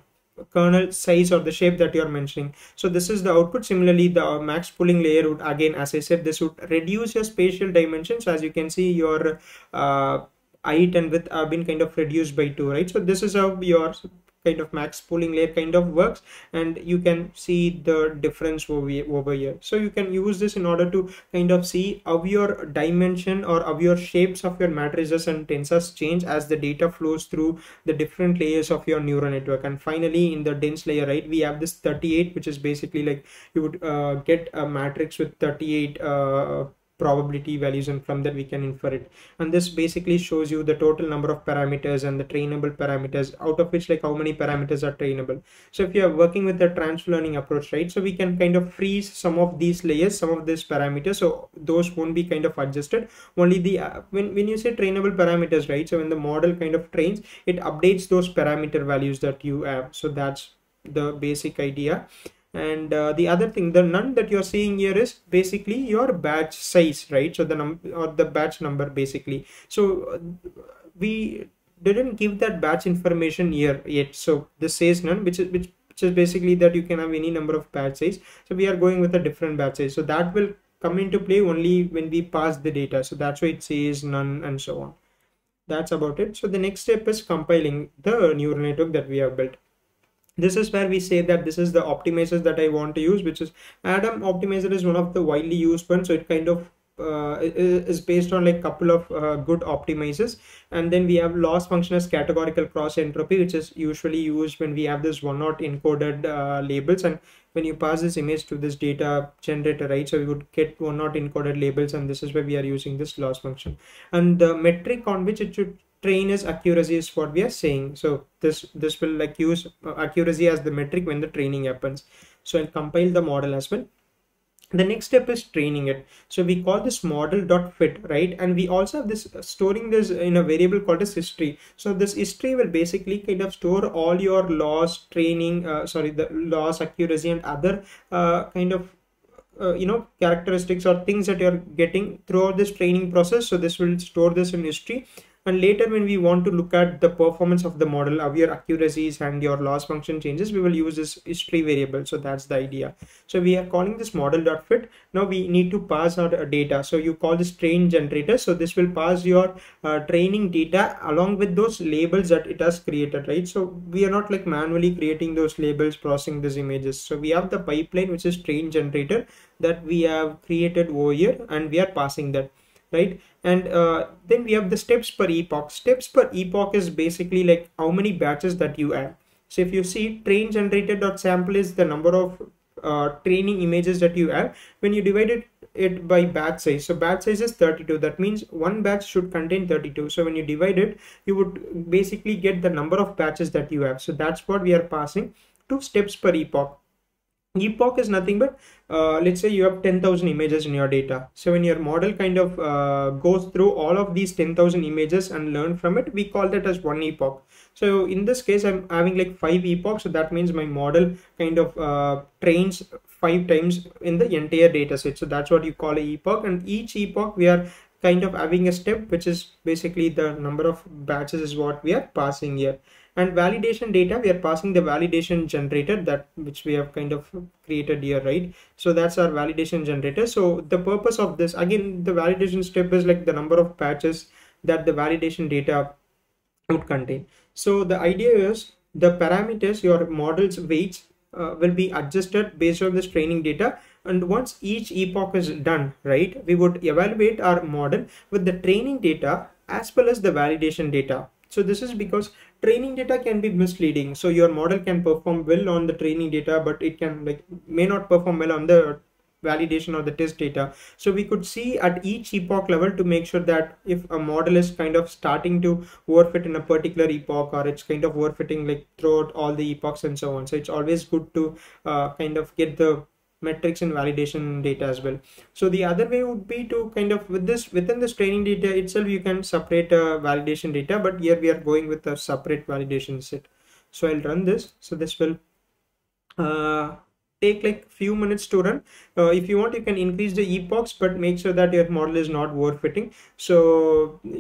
kernel size or the shape that you are mentioning. So this is the output. Similarly, the max pooling layer would, again as I said, this would reduce your spatial dimensions. As you can see, your uh, height and width have been kind of reduced by two, right? So this is how your kind of max pooling layer kind of works, and you can see the difference over here. So you can use this in order to kind of see how your dimension or how your shapes of your matrices and tensors change as the data flows through the different layers of your neural network. And finally, in the dense layer, right, we have this thirty-eight, which is basically like you would uh, get a matrix with thirty-eight uh, probability values, and from that we can infer it. And this basically shows you the total number of parameters and the trainable parameters, out of which like how many parameters are trainable. So if you are working with the transfer learning approach, right, so we can kind of freeze some of these layers, some of these parameters, so those won't be kind of adjusted. Only the uh, when, when you say trainable parameters, right, so when the model kind of trains, it updates those parameter values that you have. So that's the basic idea. And uh, the other thing, the none that you're seeing here is basically your batch size, right? So the num or the batch number basically. So we didn't give that batch information here yet. So this says none, which is which, which is basically that you can have any number of batch size. So we are going with a different batch size. So that will come into play only when we pass the data. So that's why it says none and so on. That's about it. So the next step is compiling the neural network that we have built. This is where we say that this is the optimizer that I want to use, which is Adam optimizer is one of the widely used ones. So it kind of uh, is based on like couple of uh, good optimizers. And then we have loss function as categorical cross entropy, which is usually used when we have this one not encoded uh, labels. And when you pass this image to this data generator, right, so we would get one not encoded labels. And this is where we are using this loss function. And the metric on which it should train is accuracy is what we are saying. So this this will like use accuracy as the metric when the training happens. So I'll compile the model as well. The next step is training it. So we call this model.fit, right? And we also have this uh, storing this in a variable called as history. So this history will basically kind of store all your loss training, uh, sorry, the loss accuracy and other uh, kind of Uh, you know, characteristics or things that you're getting throughout this training process. So this will store this in history, and later when we want to look at the performance of the model, of your accuracies and your loss function changes, we will use this history variable. So that's the idea. So we are calling this model.fit. Now we need to pass our data. So you call this train generator. So this will pass your uh, training data along with those labels that it has created, right? So we are not like manually creating those labels, processing these images. So we have the pipeline, which is train generator, that we have created over here, and we are passing that, right? And uh, then we have the steps per epoch. Steps per epoch is basically like how many batches that you have. So if you see train generated.sample is the number of uh, training images that you have. When you divide it, it by batch size, so batch size is thirty-two. That means one batch should contain thirty-two. So when you divide it, you would basically get the number of batches that you have. So that's what we are passing to steps per epoch. Epoch is nothing but uh, let's say you have ten thousand images in your data. So when your model kind of uh, goes through all of these ten thousand images and learn from it, we call that as one epoch. So in this case, I'm having like five epochs. So that means my model kind of uh, trains five times in the entire data set. So that's what you call an epoch. And each epoch we are kind of having a step, which is basically the number of batches is what we are passing here. And validation data, we are passing the validation generator, that which we have kind of created here, right? So that's our validation generator. So the purpose of this, again, the validation step is like the number of batches that the validation data would contain. So the idea is the parameters, your model's weights uh, will be adjusted based on this training data. And once each epoch is done, right, we would evaluate our model with the training data as well as the validation data. So this is because training data can be misleading. So your model can perform well on the training data, but it can like may not perform well on the validation or the test data. So we could see at each epoch level to make sure that if a model is kind of starting to overfit in a particular epoch, or it's kind of overfitting like throughout all the epochs and so on. So it's always good to uh, kind of get the metrics and validation data as well. So the other way would be to kind of with this within this training data itself, you can separate uh, validation data, but here we are going with a separate validation set. So I'll run this. So this will uh, take like few minutes to run. Uh, if you want, you can increase the epochs, but make sure that your model is not overfitting. So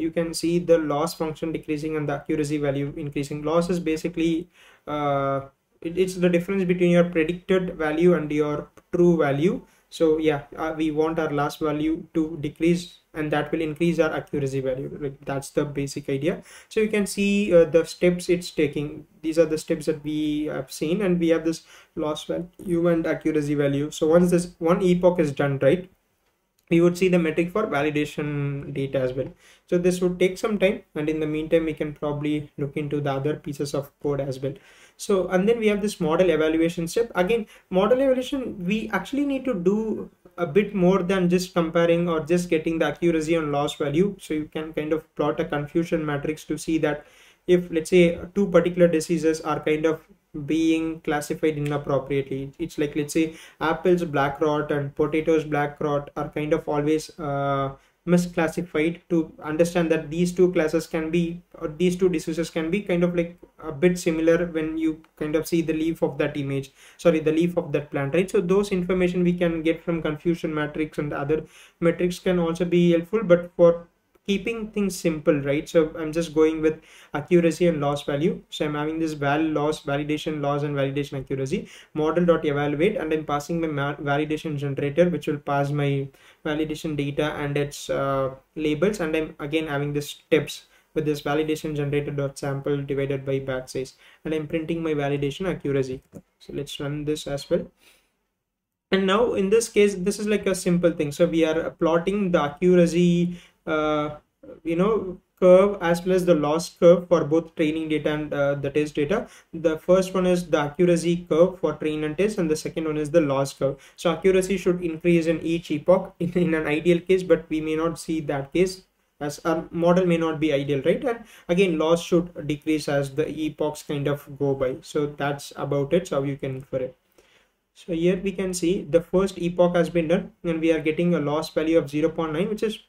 you can see the loss function decreasing and the accuracy value increasing. Loss is basically uh, it's the difference between your predicted value and your true value. So yeah, uh, we want our last value to decrease, and that will increase our accuracy value. Like, that's the basic idea. So you can see uh, the steps it's taking. These are the steps that we have seen, and we have this loss value and accuracy value. So once this one epoch is done, right, we would see the metric for validation data as well. So this would take some time, and in the meantime we can probably look into the other pieces of code as well. So, and then we have this model evaluation step. Again, model evaluation, we actually need to do a bit more than just comparing or just getting the accuracy on loss value. So you can kind of plot a confusion matrix to see that if, let's say, two particular diseases are kind of being classified inappropriately. It's like, let's say, apples black rot and potatoes black rot are kind of always uh, misclassified, to understand that these two classes can be, or these two diseases can be kind of like a bit similar when you kind of see the leaf of that image, sorry, the leaf of that plant, right? So those information we can get from confusion matrix, and other metrics can also be helpful, but for keeping things simple, right? So I'm just going with accuracy and loss value. So I'm having this val loss, validation loss, and validation accuracy, model dot evaluate, and I'm passing my validation generator, which will pass my validation data and its uh, labels. And I'm again having this steps with this validation generator dot sample divided by batch size, and I'm printing my validation accuracy. So let's run this as well. And now in this case, this is like a simple thing. So we are plotting the accuracy Uh, you know, curve as well as the loss curve for both training data and uh, the test data. The first one is the accuracy curve for train and test, and the second one is the loss curve. So accuracy should increase in each epoch in, in an ideal case, but we may not see that case, as our model may not be ideal, right? And again, loss should decrease as the epochs kind of go by. So that's about it. So you can infer it. So here we can see the first epoch has been done, and we are getting a loss value of zero point nine, which is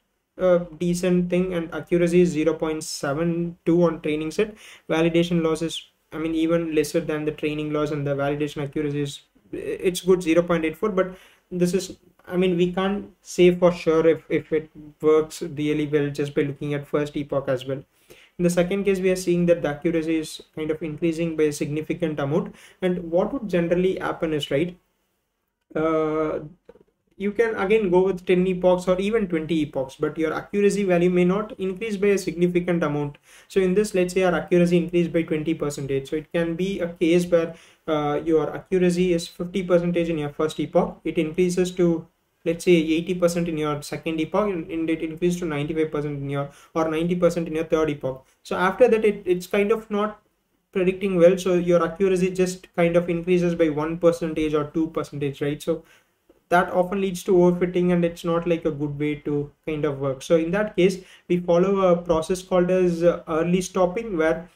a decent thing, and accuracy is zero point seven two on training set. Validation loss is, I mean, even lesser than the training loss, and the validation accuracy is, it's good, zero point eight four, but this is, I mean, we can't say for sure if, if it works really well just by looking at first epoch as well. In the second case, we are seeing that the accuracy is kind of increasing by a significant amount, and what would generally happen is, right, uh, you can again go with ten epochs or even twenty epochs, but your accuracy value may not increase by a significant amount. So in this, let's say our accuracy increased by twenty percent. So it can be a case where uh, your accuracy is fifty percent in your first epoch. It increases to, let's say, eighty percent in your second epoch, and it increased to ninety-five percent in your, or ninety percent in your third epoch. So after that, it, it's kind of not predicting well. So your accuracy just kind of increases by one percent or two percent, right? So that often leads to overfitting, and it's not like a good way to kind of work. So in that case, we follow a process called as early stopping, where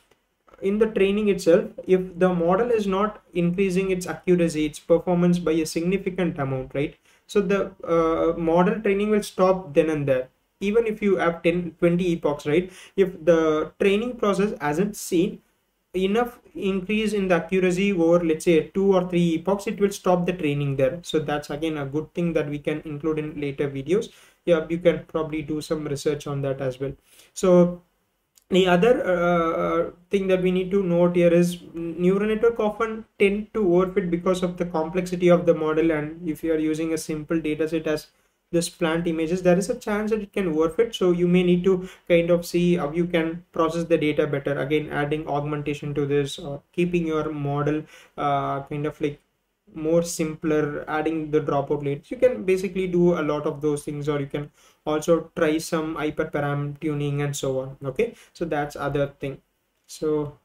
in the training itself, if the model is not increasing its accuracy, its performance by a significant amount, right? So the uh, model training will stop then and there. Even if you have ten, twenty epochs, right? If the training process hasn't seen enough increase in the accuracy over, let's say, two or three epochs, it will stop the training there. So that's again a good thing that we can include in later videos. Yeah, you can probably do some research on that as well. So the other uh, thing that we need to note here is neural network often tend to overfit because of the complexity of the model, and if you are using a simple data set as this plant images, there is a chance that it can overfit. So you may need to kind of see how you can process the data better, again adding augmentation to this, or keeping your model uh, kind of like more simpler, adding the dropout rates. You can basically do a lot of those things, or you can also try some hyperparam tuning and so on. Okay, so that's other thing. So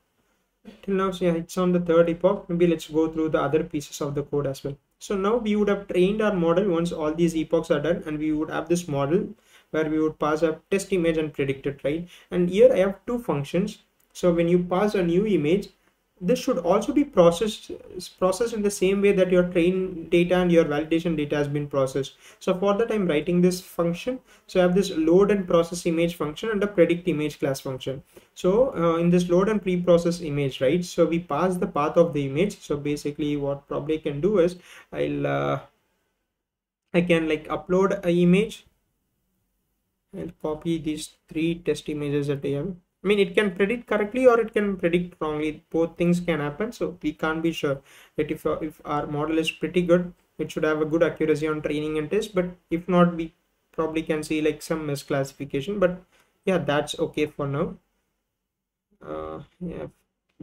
till now, so yeah, it's on the third epoch. Maybe let's go through the other pieces of the code as well. So now we would have trained our model once all these epochs are done, and we would have this model where we would pass a test image and predict it, right? And here I have two functions. So when you pass a new image, this should also be processed processed in the same way that your train data and your validation data has been processed. So for that, I'm writing this function. So I have this load and process image function and a predict image class function. So uh, in this load and pre-process image, right, so we pass the path of the image. So basically what probably I can do is I'll uh, I can like upload an image and copy these three test images that I have. I mean, it can predict correctly or it can predict wrongly. Both things can happen. So we can't be sure that if, uh, if our model is pretty good, it should have a good accuracy on training and test, but if not, we probably can see like some misclassification, but yeah, that's okay for now. Uh, yeah,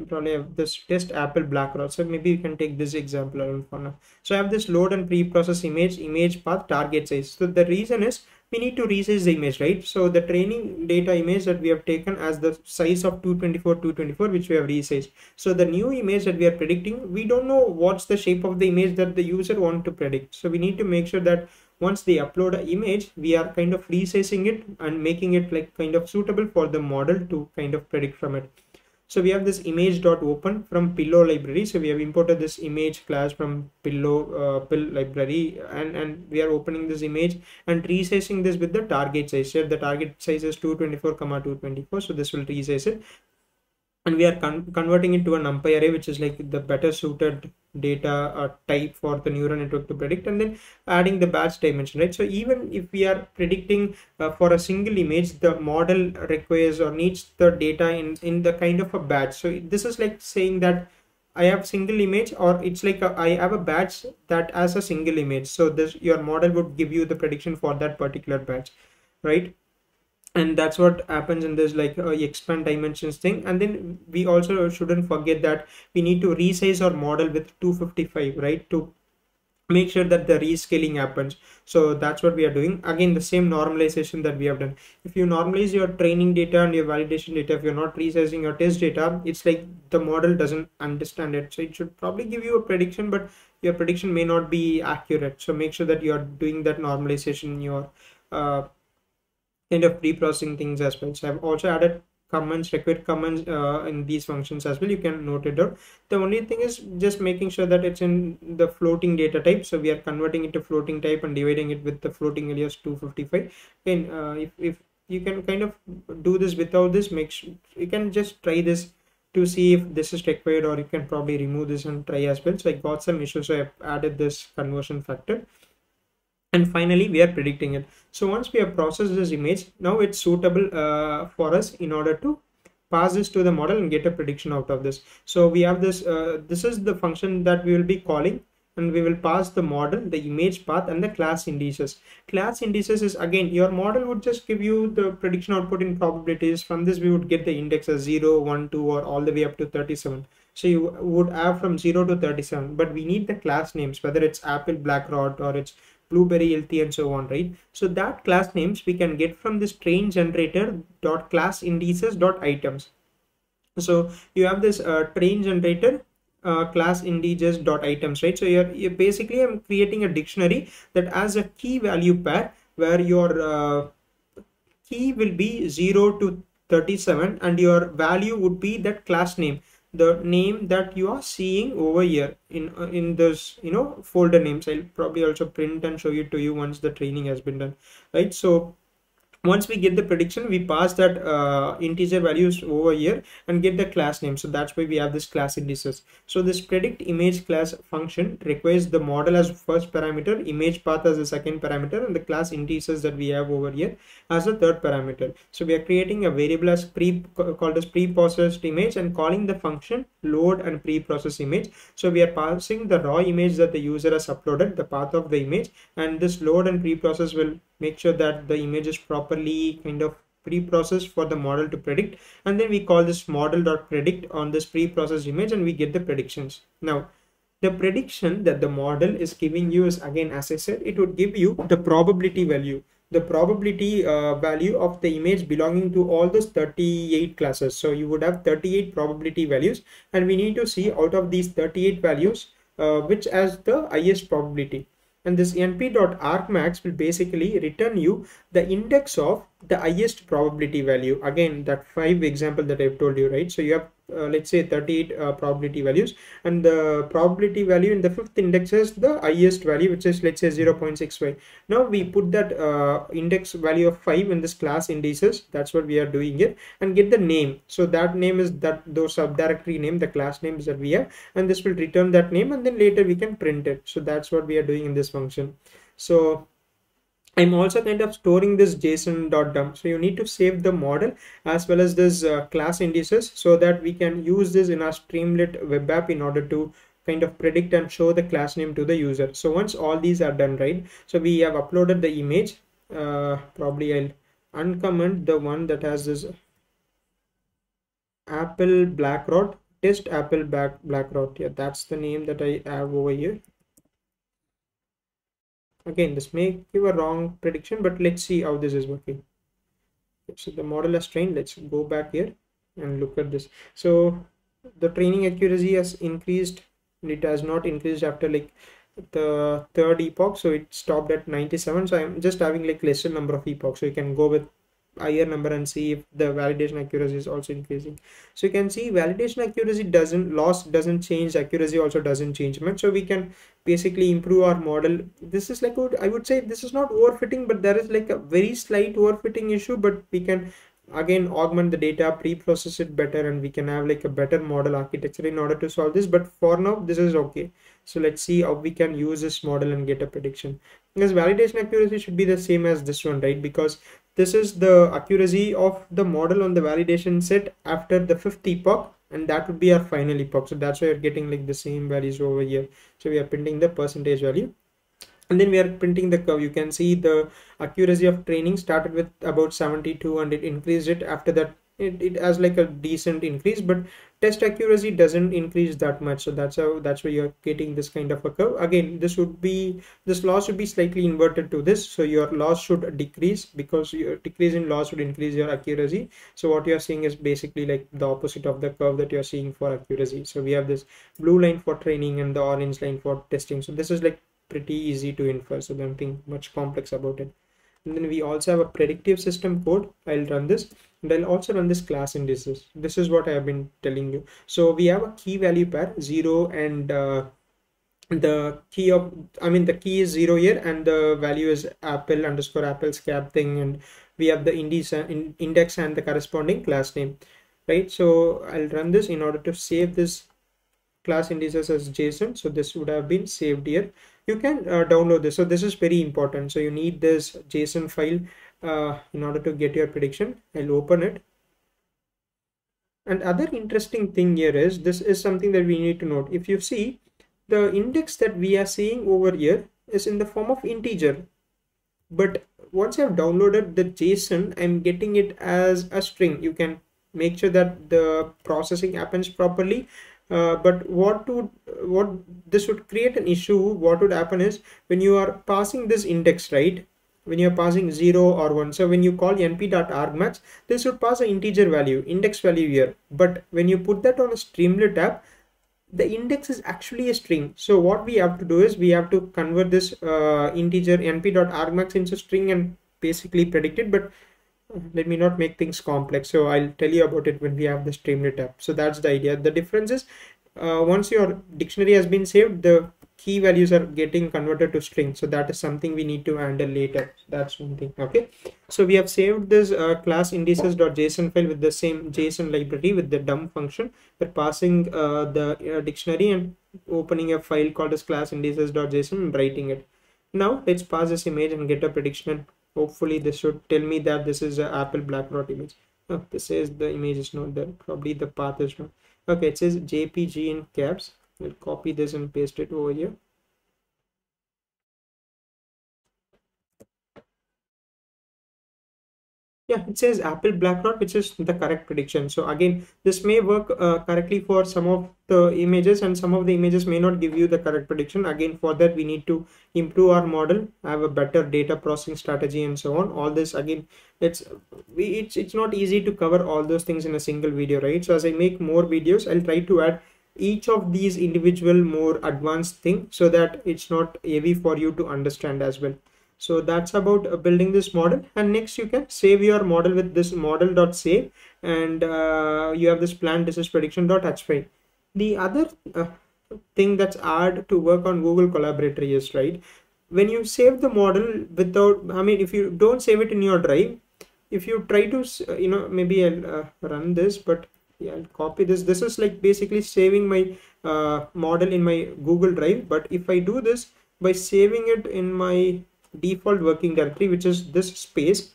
probably have this test apple black rod, so maybe we can take this example around for now. So I have this load and pre-process image, image path, target size. So the reason is we need to resize the image, right? So the training data image that we have taken as the size of two twenty-four, two twenty-four, which we have resized. So the new image that we are predicting, we don't know what's the shape of the image that the user want to predict. So we need to make sure that once they upload an image, we are kind of resizing it and making it like kind of suitable for the model to kind of predict from it. So we have this image.open from Pillow library. So we have imported this image class from Pillow uh, Pill library, and, and we are opening this image and resizing this with the target size. So the target size is two twenty-four, two twenty-four. So this will resize it. And we are con converting it to a NumPy array, which is like the better suited data uh, type for the neural network to predict, and then adding the batch dimension, right? So even if we are predicting uh, for a single image, the model requires or needs the data in, in the kind of a batch. So this is like saying that I have single image, or it's like a, I have a batch that has a single image. So this, your model would give you the prediction for that particular batch, right? And that's what happens in this like uh, expand dimensions thing. And then we also shouldn't forget that we need to resize our model with two fifty-five, right, to make sure that the rescaling happens. So that's what we are doing. Again, the same normalization that we have done. If you normalize your training data and your validation data, if you're not resizing your test data, it's like the model doesn't understand it. So it should probably give you a prediction, but your prediction may not be accurate. So make sure that you're doing that normalization in your uh, kind of pre-processing things as well. So I've also added comments, required comments uh, in these functions as well. You can note it down. The only thing is just making sure that it's in the floating data type. So we are converting it to floating type and dividing it with the floating alias two fifty-five. And uh, if, if you can kind of do this without this, make sure you can just try this to see if this is required, or you can probably remove this and try as well. So I got some issues, so I've added this conversion factor. And finally, we are predicting it. So once we have processed this image, now it's suitable uh, for us in order to pass this to the model and get a prediction out of this. So we have this, uh, this is the function that we will be calling, and we will pass the model, the image path, and the class indices. Class indices is again, your model would just give you the prediction output in probabilities. From this, we would get the index as zero, one, two, or all the way up to thirty-seven. So you would have from zero to thirty-seven, but we need the class names, whether it's apple, black rod, or it's blueberry, healthy, and so on, right? So that class names we can get from this train generator dot class indices dot items. So you have this uh, train generator uh, class indices dot items, right? So you're, you're basically I'm creating a dictionary that has a key value pair where your uh, key will be zero to thirty-seven, and your value would be that class name, the name that you are seeing over here in uh, in this, you know, folder names. I'll probably also print and show it to you once the training has been done, right? So once we get the prediction, we pass that uh, integer values over here and get the class name. So that's why we have this class indices. So this predict image class function requires the model as first parameter, image path as the second parameter, and the class indices that we have over here as a third parameter. So we are creating a variable as pre called as pre-processed image and calling the function load and pre-process image. So we are passing the raw image that the user has uploaded, the path of the image, and this load and pre-process will make sure that the image is properly kind of pre-processed for the model to predict. And then we call this model.predict on this pre-processed image, and we get the predictions. Now, the prediction that the model is giving you is, again, as I said, it would give you the probability value, the probability uh, value of the image belonging to all those thirty-eight classes. So you would have thirty-eight probability values, and we need to see out of these thirty-eight values, uh, which has the highest probability. And this np.argmax will basically return you the index of the highest probability value. Again, that five example that I've told you, right? So you have, uh, let's say, thirty-eight uh, probability values, and the probability value in the fifth index is the highest value, which is, let's say, zero point six five. Now we put that uh, index value of five in this class indices. That's what we are doing here, and get the name. So that name is that those subdirectory name, the class names that we have, and this will return that name, and then later we can print it. So that's what we are doing in this function. So I'm also kind of storing this json.dump. So you need to save the model as well as this uh, class indices so that we can use this in our Streamlit web app in order to kind of predict and show the class name to the user. So once all these are done, right, so we have uploaded the image. Uh, probably I'll uncomment the one that has this apple black rod, test apple black black rod. Yeah, that's the name that I have over here. Again, this may give a wrong prediction, but let's see how this is working. So the model has trained. Let's go back here and look at this. So the training accuracy has increased, and it has not increased after like the third epoch, so it stopped at ninety-seven. So I'm just having like lesser number of epochs, so you can go with higher number and see if the validation accuracy is also increasing. So you can see validation accuracy doesn't, loss doesn't change, accuracy also doesn't change much. So we can basically improve our model. This is like, I would say this is not overfitting, but there is like a very slight overfitting issue, but we can again augment the data, pre-process it better, and we can have like a better model architecture in order to solve this. But for now, this is okay. So let's see how we can use this model and get a prediction, because validation accuracy should be the same as this one, right? Because this is the accuracy of the model on the validation set after the fifth epoch, and that would be our final epoch. So that's why you're getting like the same values over here. So we are printing the percentage value, and then we are printing the curve. You can see the accuracy of training started with about seventy-two, and it increased it after that. It, it has like a decent increase, but test accuracy doesn't increase that much. So that's how, that's why you're getting this kind of a curve. Again, this would be, this loss should be slightly inverted to this. So your loss should decrease, because your decrease in loss would increase your accuracy. So what you're seeing is basically like the opposite of the curve that you're seeing for accuracy. So we have this blue line for training and the orange line for testing. So this is like pretty easy to infer. So don't think much complex about it. And then we also have a predictive system code. I'll run this, and I'll also run this class indices. This is what I have been telling you. So we have a key value pair zero, and uh, the key of, I mean the key is zero here, and the value is apple underscore apple scab thing, and we have the index and index and the corresponding class name, right? So I'll run this in order to save this class indices as JSON. So this would have been saved here. You can uh, download this. So this is very important. So you need this JSON file uh, in order to get your prediction. I'll open it. And other interesting thing here is, this is something that we need to note. If you see, the index that we are seeing over here is in the form of integer, but once I've downloaded the JSON, I'm getting it as a string. You can make sure that the processing happens properly. Uh, but what would what this would create an issue. What would happen is, when you are passing this index, right, when you are passing zero or one, so when you call np.argmax, this would pass an integer value, index value here. But when you put that on a Streamlit app, the index is actually a string. So what we have to do is, we have to convert this uh, integer np.argmax into string and basically predict it. But let me not make things complex. So I'll tell you about it when we have the Streamlit app. So that's the idea. The difference is, uh, once your dictionary has been saved, the key values are getting converted to string. So that is something we need to handle later. That's one thing. Okay. So we have saved this uh, class indices.json file with the same JSON library with the dump function. We're passing uh, the uh, dictionary and opening a file called as class indices.json and writing it. Now let's pass this image and get a prediction. Hopefully this should tell me that this is an apple black rod image. Oh, this says the image is not there. Probably the path is wrong. Okay, it says J P G in caps. We'll copy this and paste it over here. Yeah, it says apple black rod, which is the correct prediction. So again, this may work uh, correctly for some of the images, and some of the images may not give you the correct prediction. Again, for that we need to improve our model, have a better data processing strategy, and so on. All this again, it's it's it's not easy to cover all those things in a single video, right? So as I make more videos, I'll try to add each of these individual more advanced thing, so that it's not heavy for you to understand as well. So that's about building this model. And next, you can save your model with this model.save, and uh, you have this plant disease prediction.h file. The other uh, thing that's hard to work on Google Collaboratory is, right, when you save the model without, I mean, if you don't save it in your drive, if you try to, uh, you know, maybe I'll uh, run this, but yeah, I'll copy this. This is like basically saving my uh, model in my Google Drive. But if I do this by saving it in my default working directory, which is this space,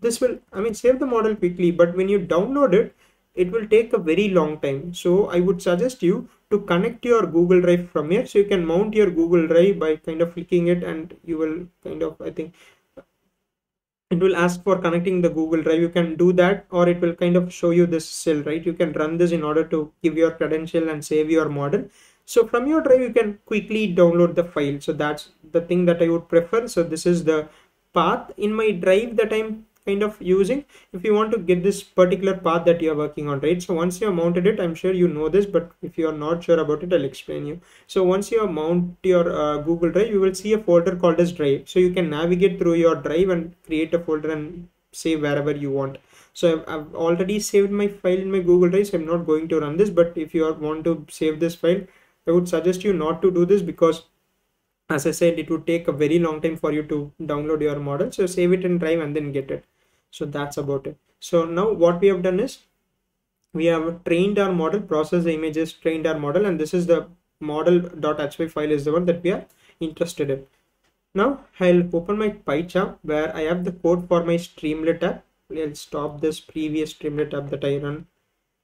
this will, I mean, save the model quickly, but when you download it, it will take a very long time. So I would suggest you to connect your Google Drive from here. So you can mount your Google Drive by kind of clicking it, and you will kind of, I think it will ask for connecting the Google Drive. You can do that, or it will kind of show you this cell, right? You can run this in order to give your credential and save your model. So from your drive, you can quickly download the file. So that's the thing that I would prefer. So this is the path in my drive that I'm kind of using if you want to get this particular path that you're working on, right? So once you have mounted it, I'm sure you know this, but if you're not sure about it, I'll explain you. So once you have mount your uh, Google Drive, you will see a folder called as drive. So you can navigate through your drive and create a folder and save wherever you want. So I've, I've already saved my file in my Google Drive, so I'm not going to run this. But if you want to save this file, I would suggest you not to do this, because as I said, it would take a very long time for you to download your model. So save it in drive and then get it. So that's about it. So now what we have done is we have trained our model, processed the images, trained our model, and this is the model.hpy file is the one that we are interested in. Now I'll open my PyCharm where I have the code for my Streamlit app. I'll stop this previous Streamlit app that I run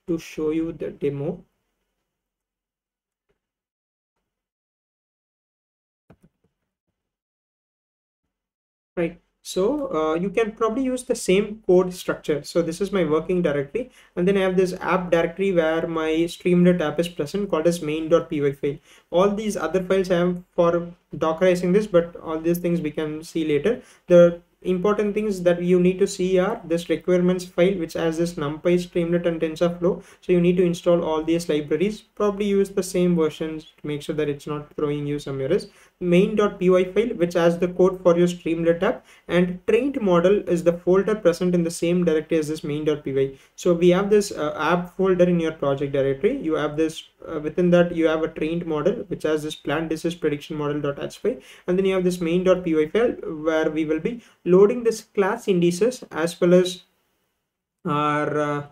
to show you the demo. Right, so uh, you can probably use the same code structure. So this is my working directory, and then I have this app directory where my Streamlit app is present, called as main.py file. All these other files I have for dockerizing this, but all these things we can see later. The important things that you need to see are this requirements file, which has this NumPy, Streamlit, and TensorFlow. So you need to install all these libraries. Probably use the same versions to make sure that it's not throwing you somewhere else. Main.py file, which has the code for your Streamlit app, and trained model is the folder present in the same directory as this main.py. So we have this uh, app folder in your project directory. You have this uh, within that you have a trained model which has this plant disease prediction model.hpy, and then you have this main.py file where we will be loading this class indices as well as our uh,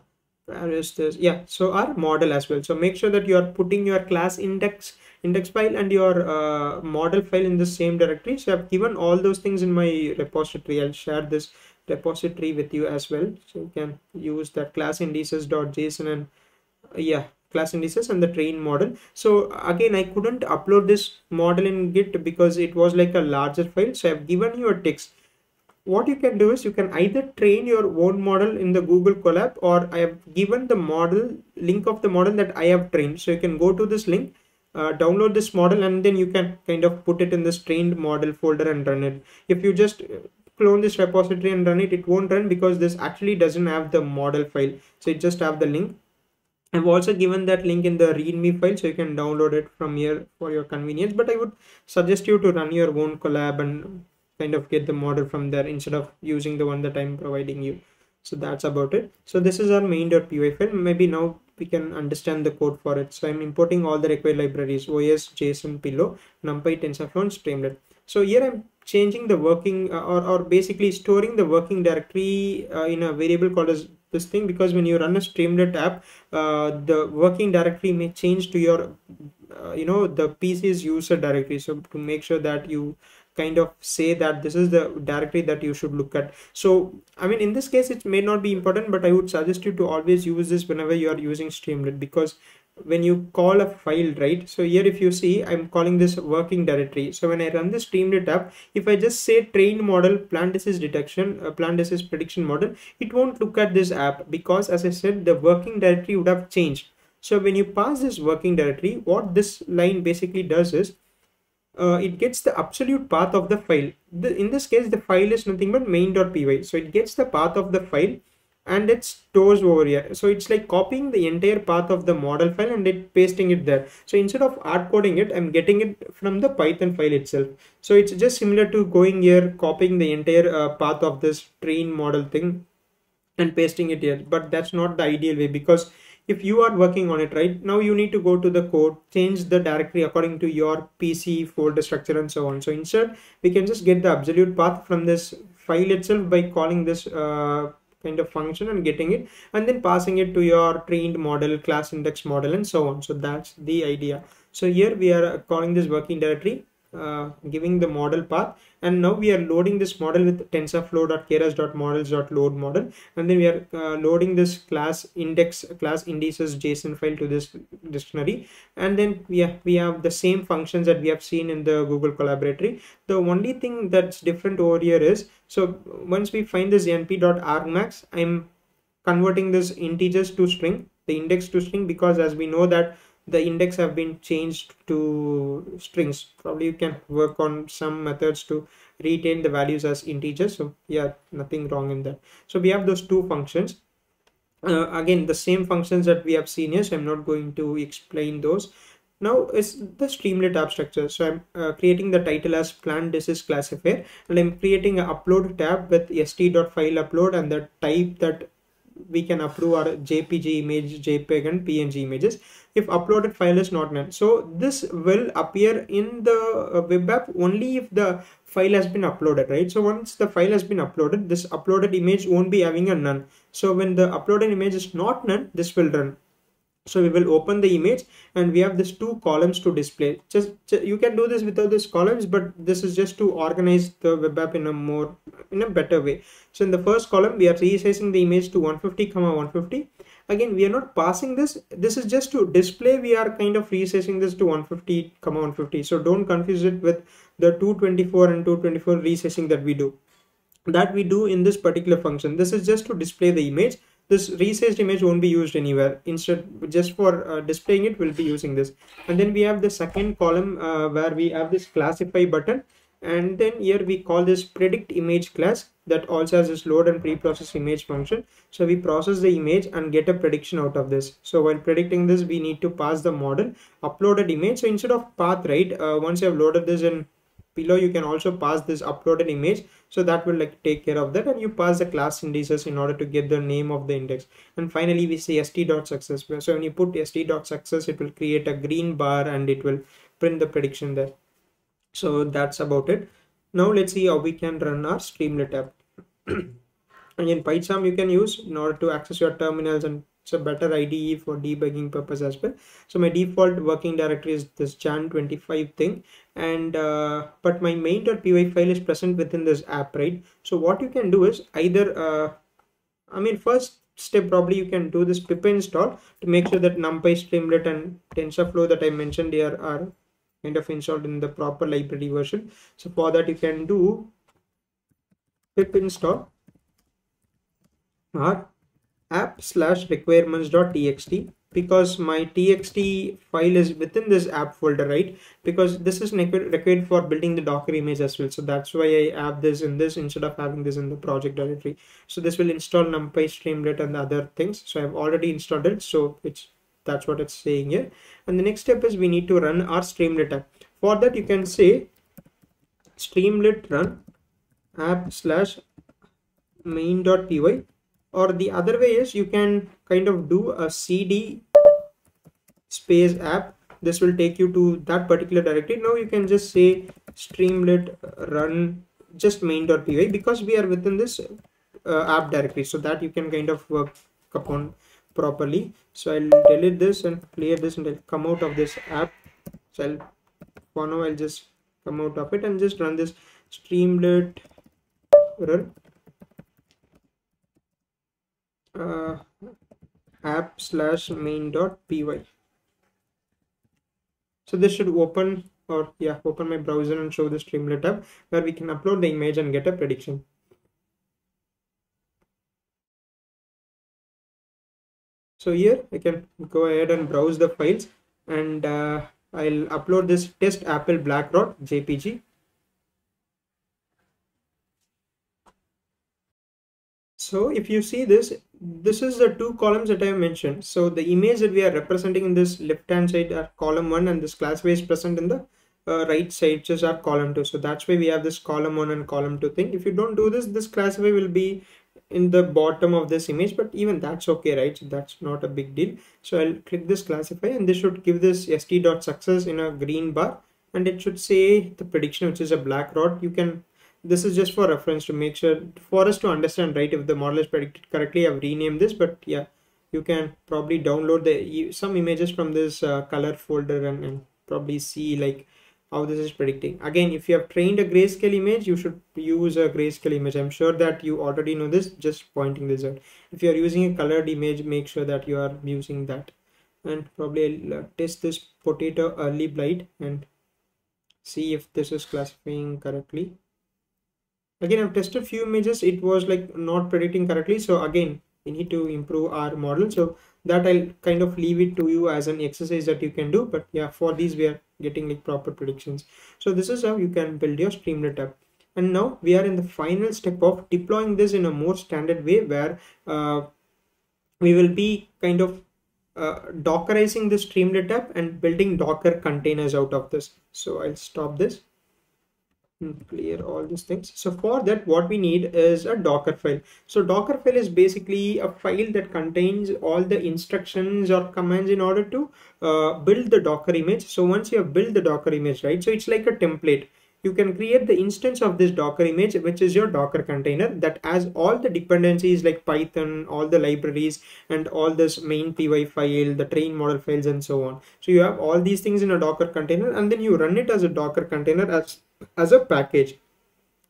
where is this yeah so our model as well. So make sure that you are putting your class index index file and your uh, model file in the same directory. So I've given all those things in my repository. I'll share this repository with you as well, so you can use that class indices.json and uh, yeah class indices and the train model. So again, I couldn't upload this model in Git because it was like a larger file, so I've given you a text. What you can do is you can either train your own model in the Google Collab, or I have given the model link of the model that I have trained. So you can go to this link, uh, download this model, and then you can kind of put it in this trained model folder and run it. If you just clone this repository and run it, it won't run because this actually doesn't have the model file. So it just have the link. I've also given that link in the readme file, so you can download it from here for your convenience. But I would suggest you to run your own collab and kind of get the model from there instead of using the one that I'm providing you. So that's about it. So this is our main.py file. Maybe now we can understand the code for it. So I'm importing all the required libraries: O S, JSON, Pillow, NumPy, TensorFlow, and Streamlit. So here I'm changing the working uh, or, or basically storing the working directory uh, in a variable called as this thing, because when you run a Streamlit app, uh, the working directory may change to your uh, you know the P C's user directory. So to make sure that you kind of say that this is the directory that you should look at. So I mean, in this case it may not be important, but I would suggest you to always use this whenever you are using Streamlit, because when you call a file, right? So here if you see, I'm calling this working directory. So when I run this Streamlit app, if I just say trained model plant disease detection uh, plant disease prediction model, it won't look at this app because, as I said, the working directory would have changed. So when you pass this working directory, what this line basically does is Uh, it gets the absolute path of the file. The, in this case, the file is nothing but main.py. So it gets the path of the file and it stores over here. So it's like copying the entire path of the model file and it pasting it there. So instead of hardcoding it, I'm getting it from the Python file itself. So it's just similar to going here, copying the entire uh, path of this train model thing and pasting it here. But that's not the ideal way, because if you are working on it right now, you need to go to the code, change the directory according to your P C folder structure and so on. So instead, we can just get the absolute path from this file itself by calling this uh, kind of function and getting it, and then passing it to your trained model, class index model, and so on. So that's the idea. So here we are calling this working directory uh, giving the model path, and now we are loading this model with tensorflow.keras.models.load model, and then we are uh, loading this class index class indices JSON file to this dictionary, and then we have, we have the same functions that we have seen in the Google Collaboratory. The only thing that's different over here is, so once we find this np.argmax, I'm converting this integers to string, the index to string, because as we know that the index have been changed to strings. Probably you can work on some methods to retain the values as integers. So yeah, nothing wrong in that. So we have those two functions. Uh, again, the same functions that we have seen here, so I'm not going to explain those. Now is the Streamlit app structure. So I'm uh, creating the title as Plant Disease Classifier, and I'm creating an upload tab with st.fileupload and the type that we can approve our J P G image, JPEG and P N G images if uploaded file is not null. So this will appear in the web app only if the file has been uploaded, right? So once the file has been uploaded, this uploaded image won't be having a none. So when the uploaded image is not none, this will run. So we will open the image and we have these two columns to display. Just you can do this without these columns, but this is just to organize the web app in a more in a better way. So in the first column, we are resizing the image to one fifty comma one fifty. Again, we are not passing this. This is just to display. We are kind of resizing this to one fifty comma one fifty. So don't confuse it with the two twenty-four and two twenty-four resizing that we do that we do in this particular function. This is just to display the image. This resized image won't be used anywhere. Instead, just for uh, displaying it, we'll be using this. And then we have the second column uh, where we have this classify button, and then here we call this predict image class that also has this load and preprocess image function. So we process the image and get a prediction out of this. So while predicting this, we need to pass the model uploaded image. So instead of path, right, uh, once you have loaded this in Pillow, you can also pass this uploaded image, so that will like take care of that, and you pass the class indices in order to get the name of the index. And finally we say st.success. So when you put st.success, it will create a green bar and it will print the prediction there. So that's about it. Now let's see how we can run our Streamlit app. And in PyCharm you can use in order to access your terminals, and it's a better I D E for debugging purpose as well. So my default working directory is this jan twenty-five thing, and uh, but my main.py file is present within this app, right? So what you can do is either uh, I mean, first step probably you can do this pip install to make sure that NumPy, Streamlit and TensorFlow that I mentioned here are kind of installed in the proper library version. So for that you can do pip install or app slash requirements.txt, because my txt file is within this app folder, right? Because this is required for building the Docker image as well. So that's why I have this in this instead of having this in the project directory. So this will install NumPy, Streamlit and other things. So I've already installed it. So it's that's what it's saying here. And the next step is we need to run our Streamlit app. For that you can say Streamlit run app slash main.py, or the other way is you can kind of do a cd space app. This will take you to that particular directory. Now you can just say Streamlit run just main.py, because we are within this uh, app directory, so that you can kind of work upon properly. So I'll delete this and clear this, and I'll come out of this app. So I'll, for now I'll just come out of it and just run this Streamlit run Uh, app slash main.py. So this should open or yeah open my browser and show the Streamlit app where we can upload the image and get a prediction. So here I can go ahead and browse the files, and uh, I'll upload this test apple blackrod J P G. So if you see this, this is the two columns that I mentioned. So the image that we are representing in this left hand side are column one, and this classify is present in the uh, right side, just are column two. So that's why we have this column one and column two thing. If you don't do this, this classify will be in the bottom of this image, but even that's okay, right? So that's not a big deal. So I'll click this classify, and this should give this st.success in a green bar, and it should say the prediction, which is a black rod. You can This is just for reference to make sure for us to understand, right? If the model is predicted correctly, I've renamed this, but yeah, you can probably download the some images from this uh, color folder and, and probably see like how this is predicting. Again, if you have trained a grayscale image, you should use a grayscale image. I'm sure that you already know this, just pointing this out. If you are using a colored image, make sure that you are using that. And probably I'll test this potato early blight and see if this is classifying correctly. Again, I've tested few images, it was like not predicting correctly. So again, we need to improve our model. So that I'll kind of leave it to you as an exercise that you can do. But yeah, for these we are getting like proper predictions. So this is how you can build your Streamlit app. And now we are in the final step of deploying this in a more standard way, where uh, we will be kind of uh, dockerizing the Streamlit app and building Docker containers out of this. So I'll stop this and clear all these things. So for that, what we need is a Docker file. So Docker file is basically a file that contains all the instructions or commands in order to uh, build the Docker image. So once you have built the Docker image, right, so it's like a template. You can create the instance of this Docker image, which is your Docker container, that has all the dependencies like Python, all the libraries, and all this main P Y file, the train model files, and so on. So you have all these things in a Docker container, and then you run it as a Docker container as as a package,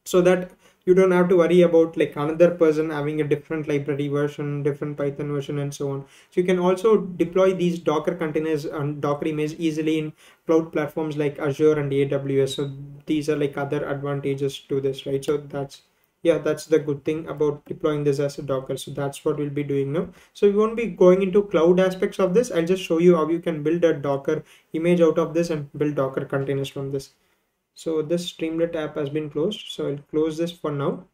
so that you don't have to worry about like another person having a different library version, different Python version, and so on. So you can also deploy these Docker containers and Docker images easily in cloud platforms like Azure and A W S. So these are like other advantages to this, right? So that's, yeah, that's the good thing about deploying this as a Docker. So that's what we'll be doing now. So we won't be going into cloud aspects of this. I'll just show you how you can build a Docker image out of this and build Docker containers from this. So this Streamlit app has been closed, so I'll close this for now.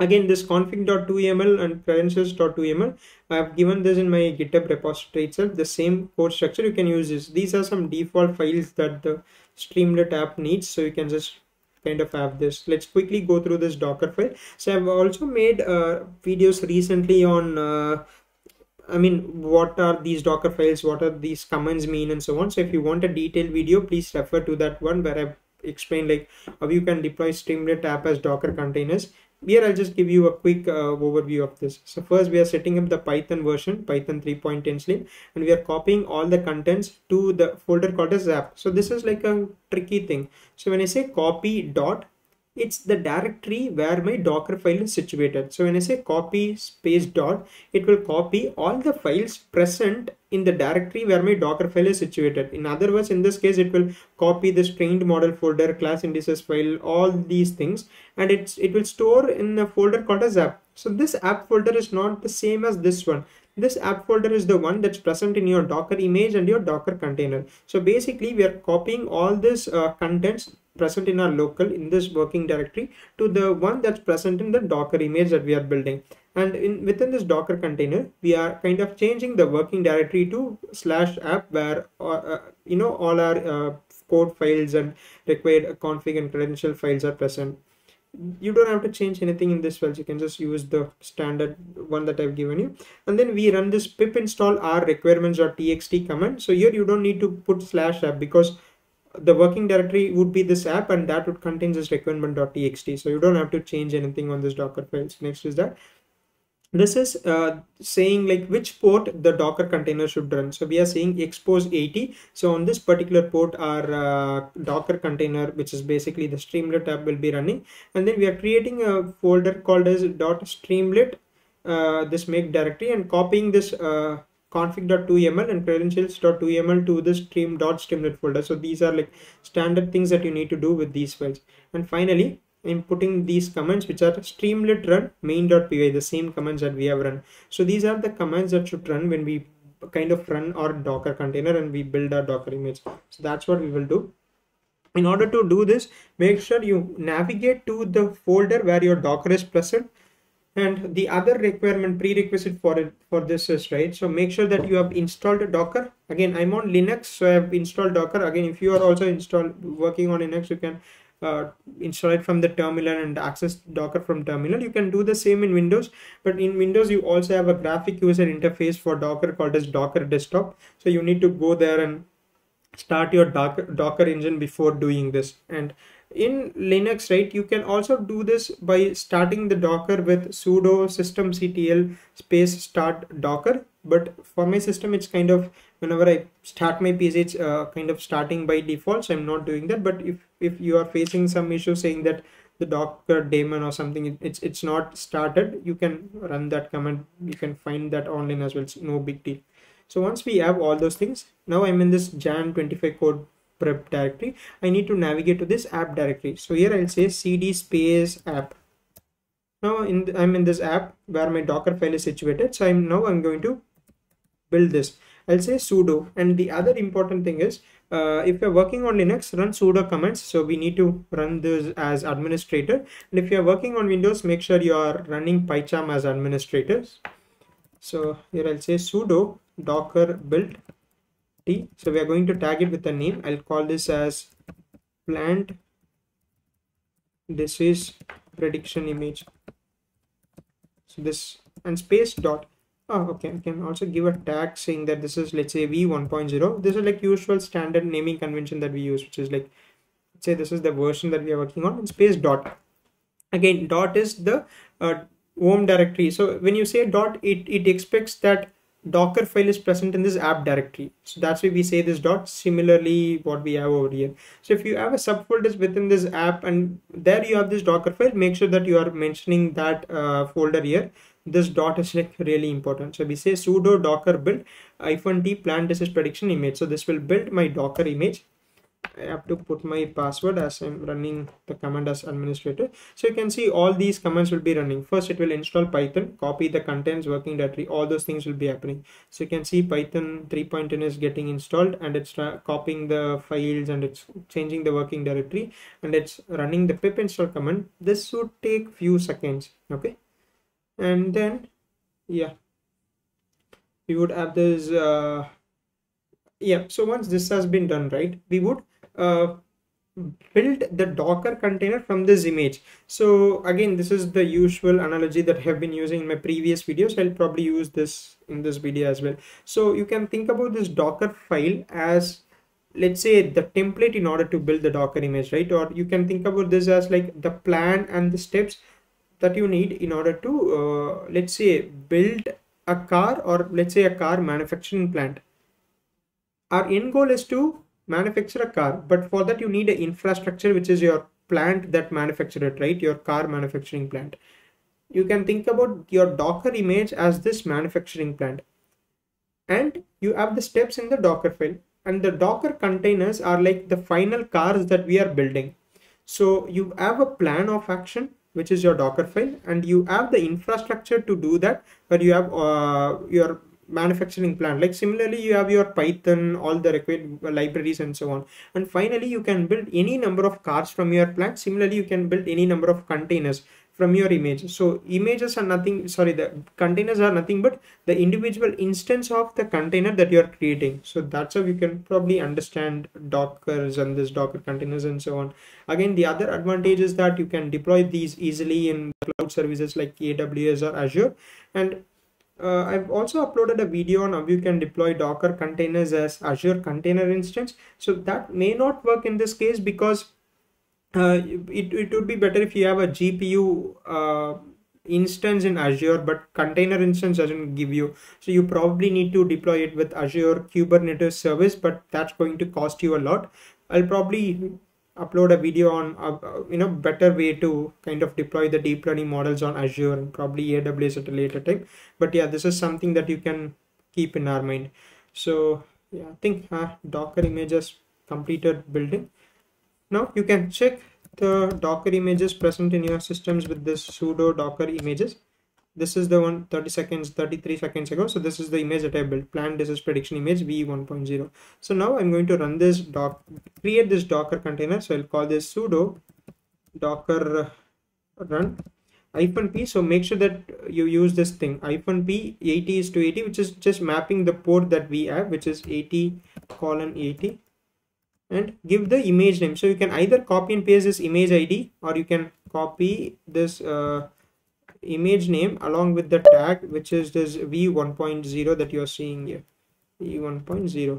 Again, this config.toml and credentials.toml, I have given this in my GitHub repository itself, the same code structure. You can use this. These are some default files that the Streamlit app needs, so you can just kind of have this. Let's quickly go through this Docker file. So I've also made uh, videos recently on uh, I mean, what are these Docker files, what are these commands mean, and so on. So if you want a detailed video, please refer to that one, where I've explain like how you can deploy Streamlit app as Docker containers. Here I'll just give you a quick uh, overview of this. So first we are setting up the Python version, Python three point ten Slim, and we are copying all the contents to the folder called as app. So this is like a tricky thing. So when I say copy dot, it's the directory where my Docker file is situated. So when I say copy space dot, it will copy all the files present in the directory where my Docker file is situated. In other words, in this case, it will copy this trained model folder, class indices file, all these things, and it's it will store in a folder called as app. So this app folder is not the same as this one. This app folder is the one that's present in your Docker image and your Docker container. So basically we are copying all this uh, contents present in our local, in this working directory, to the one that's present in the Docker image that we are building. And in within this Docker container, we are kind of changing the working directory to slash app, where uh, you know all our uh, code files and required config and credential files are present. You don't have to change anything in this file. You can just use the standard one that I've given you. And then we run this pip install r requirements.txt command. So here you don't need to put slash app, because the working directory would be this app, and that would contain this requirement.txt. So you don't have to change anything on this Docker files. Next is that this is uh, saying like which port the Docker container should run. So we are saying expose eighty. So on this particular port, our uh, Docker container, which is basically the Streamlit app, will be running. And then we are creating a folder called as .streamlit, uh, this make directory, and copying this uh, config.toml and credentials.toml to the stream.streamlit folder. So these are like standard things that you need to do with these files. And finally, I'm putting these commands, which are streamlit run main.py, the same commands that we have run. So these are the commands that should run when we kind of run our Docker container and we build our Docker image. So that's what we will do. In order to do this, make sure you navigate to the folder where your Docker is present. And the other requirement, prerequisite for it, for this is, right, so make sure that you have installed Docker. Again, I'm on Linux, so I have installed Docker. Again, if you are also installed working on Linux, you can uh, install it from the terminal and access Docker from terminal. You can do the same in Windows, but in Windows you also have a graphic user interface for Docker called as Docker Desktop. So you need to go there and start your Docker, Docker engine before doing this. And in Linux, right, you can also do this by starting the Docker with sudo systemctl space start Docker. But for my system, it's kind of whenever I start my P C, it's uh, kind of starting by default. So I'm not doing that. But if, if you are facing some issue saying that the Docker daemon or something, it, it's, it's not started, you can run that command. You can find that online as well. It's no big deal. So once we have all those things, now I'm in this jan twenty-five code prep directory. I need to navigate to this app directory. So here I'll say cd space app. Now in the, I'm in this app where my Docker file is situated. So I'm now I'm going to build this. I'll say sudo, and the other important thing is uh, if you're working on Linux, run sudo commands. So we need to run this as administrator, and if you're working on Windows, make sure you are running PyCharm as administrators. So here I'll say sudo docker build t. So we are going to tag it with a name. I'll call this as plant. This is prediction image. So this and space dot. Oh, okay. I can also give a tag saying that this is, let's say, v one point zero. This is like usual standard naming convention that we use, which is like, say this is the version that we are working on, and space dot. Again, dot is the uh, home directory. So when you say dot, it, it expects that Docker file is present in this app directory. So that's why we say this dot. Similarly, what we have over here. So if you have a subfolders within this app and there you have this Docker file, make sure that you are mentioning that uh, folder here. This dot is like really important. So we say sudo docker build hyphen t plant. This is prediction image. So this will build my Docker image. I have to put my password as I'm running the command as administrator. So you can see all these commands will be running. First, it will install Python, copy the contents, working directory, all those things will be happening. So you can see Python three point ten is getting installed, and it's copying the files, and it's changing the working directory, and it's running the pip install command. This should take few seconds. Okay. And then, yeah, we would have this, uh, yeah. So once this has been done, right, we would Uh, build the Docker container from this image. So again, this is the usual analogy that I have been using in my previous videos. I'll probably use this in this video as well. So you can think about this Docker file as, let's say, the template in order to build the Docker image, right? Or you can think about this as like the plan and the steps that you need in order to, uh, let's say, build a car, or let's say a car manufacturing plant. Our end goal is to manufacture a car, but for that you need an infrastructure, which is your plant that manufactures it, right? Your car manufacturing plant. You can think about your Docker image as this manufacturing plant, and you have the steps in the Docker file, and the Docker containers are like the final cars that we are building. So you have a plan of action, which is your Docker file, and you have the infrastructure to do that, where you have uh, your manufacturing plant. Like similarly, you have your Python, all the required libraries and so on, and finally you can build any number of cars from your plant. Similarly, you can build any number of containers from your image. So images are nothing, sorry, the containers are nothing but the individual instance of the container that you are creating. So that's how you can probably understand Dockers and this Docker containers and so on. Again, the other advantage is that you can deploy these easily in cloud services like A W S or Azure. And Uh, I've also uploaded a video on how you can deploy Docker containers as Azure container instance. So that may not work in this case, because uh, it, it would be better if you have a G P U uh, instance in Azure, but container instance doesn't give you. So you probably need to deploy it with Azure Kubernetes service, but that's going to cost you a lot. I'll probably upload a video on uh, you know, better way to kind of deploy the deep learning models on Azure and probably A W S at a later time. But yeah, this is something that you can keep in our mind. So yeah, I think uh, Docker images completed building. Now you can check the Docker images present in your systems with this sudo docker images. This is the one thirty seconds, thirty-three seconds ago. So this is the image that I built. Plant, this is prediction image v one point zero. So now I'm going to run this doc, create this Docker container. So I'll call this sudo docker run hyphen p. So make sure that you use this thing hyphen p eighty is to eighty, which is just mapping the port that we have, which is eighty colon eighty, and give the image name. So you can either copy and paste this image I D, or you can copy this uh, image name along with the tag, which is this v one point zero that you're seeing here, v one point zero.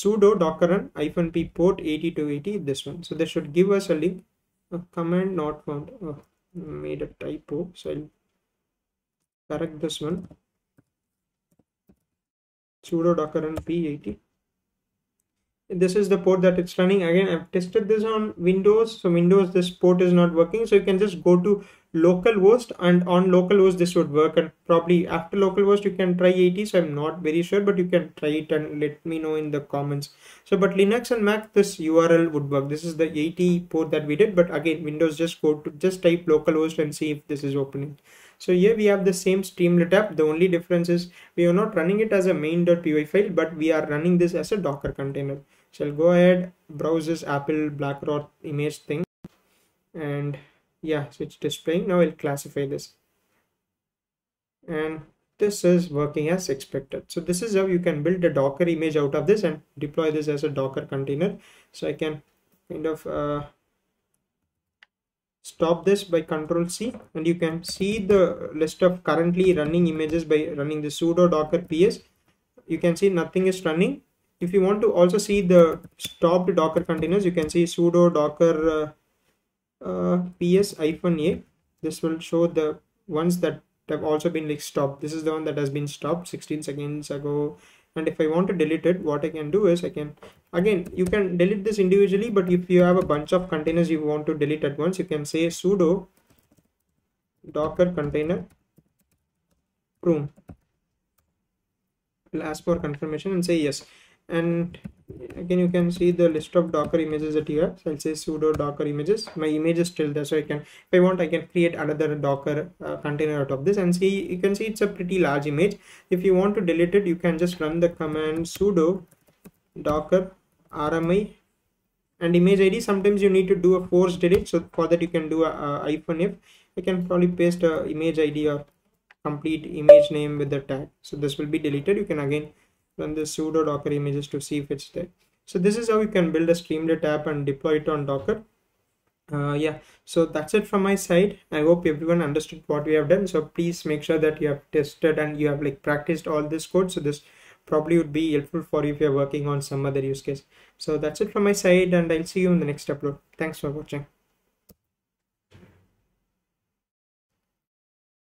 sudo docker run hyphen p port eighty two eighty, this one. So they should give us a link. Uh, command not found. Oh, made a typo, so I'll correct this one. Sudo docker run p eighty. This is the port that it's running. Again, I've tested this on Windows. So Windows, this port is not working. So you can just go to localhost, and on localhost this would work. And probably after localhost you can try eighty. So I'm not very sure, but you can try it and let me know in the comments. So, but Linux and Mac, this U R L would work. This is the eighty port that we did. But again, Windows, just go to just type localhost and see if this is opening. So here we have the same Streamlit app. The only difference is we are not running it as a main.py file, but we are running this as a Docker container. So I'll go ahead, browse this Apple Blackrock image thing, and yeah, so it's displaying. Now I'll classify this, and this is working as expected. So this is how you can build a Docker image out of this and deploy this as a Docker container. So I can kind of uh, stop this by Control C, and you can see the list of currently running images by running the sudo docker ps. You can see nothing is running. If you want to also see the stopped Docker containers, you can see sudo docker uh, uh, ps hyphen a. This will show the ones that have also been like stopped. This is the one that has been stopped sixteen seconds ago. And if I want to delete it, what I can do is I can, again, you can delete this individually, but if you have a bunch of containers you want to delete at once, you can say sudo docker container prune. I'll ask for confirmation and say yes. And again, you can see the list of Docker images that you have. So I'll say sudo docker images. My image is still there, so I can, if I want, I can create another Docker uh, container out of this, and see, you can see it's a pretty large image. If you want to delete it, you can just run the command sudo docker rmi and image id. Sometimes you need to do a force delete, so for that you can do a hyphen if. I can probably paste a image id or complete image name with the tag, so this will be deleted. You can again run the sudo docker images to see if it's there. So this is how you can build a Streamlit app and deploy it on Docker. Uh, yeah, so that's it from my side. I hope everyone understood what we have done. So please make sure that you have tested and you have like practiced all this code. So this probably would be helpful for you if you're working on some other use case. So that's it from my side, and I'll see you in the next upload. Thanks for watching.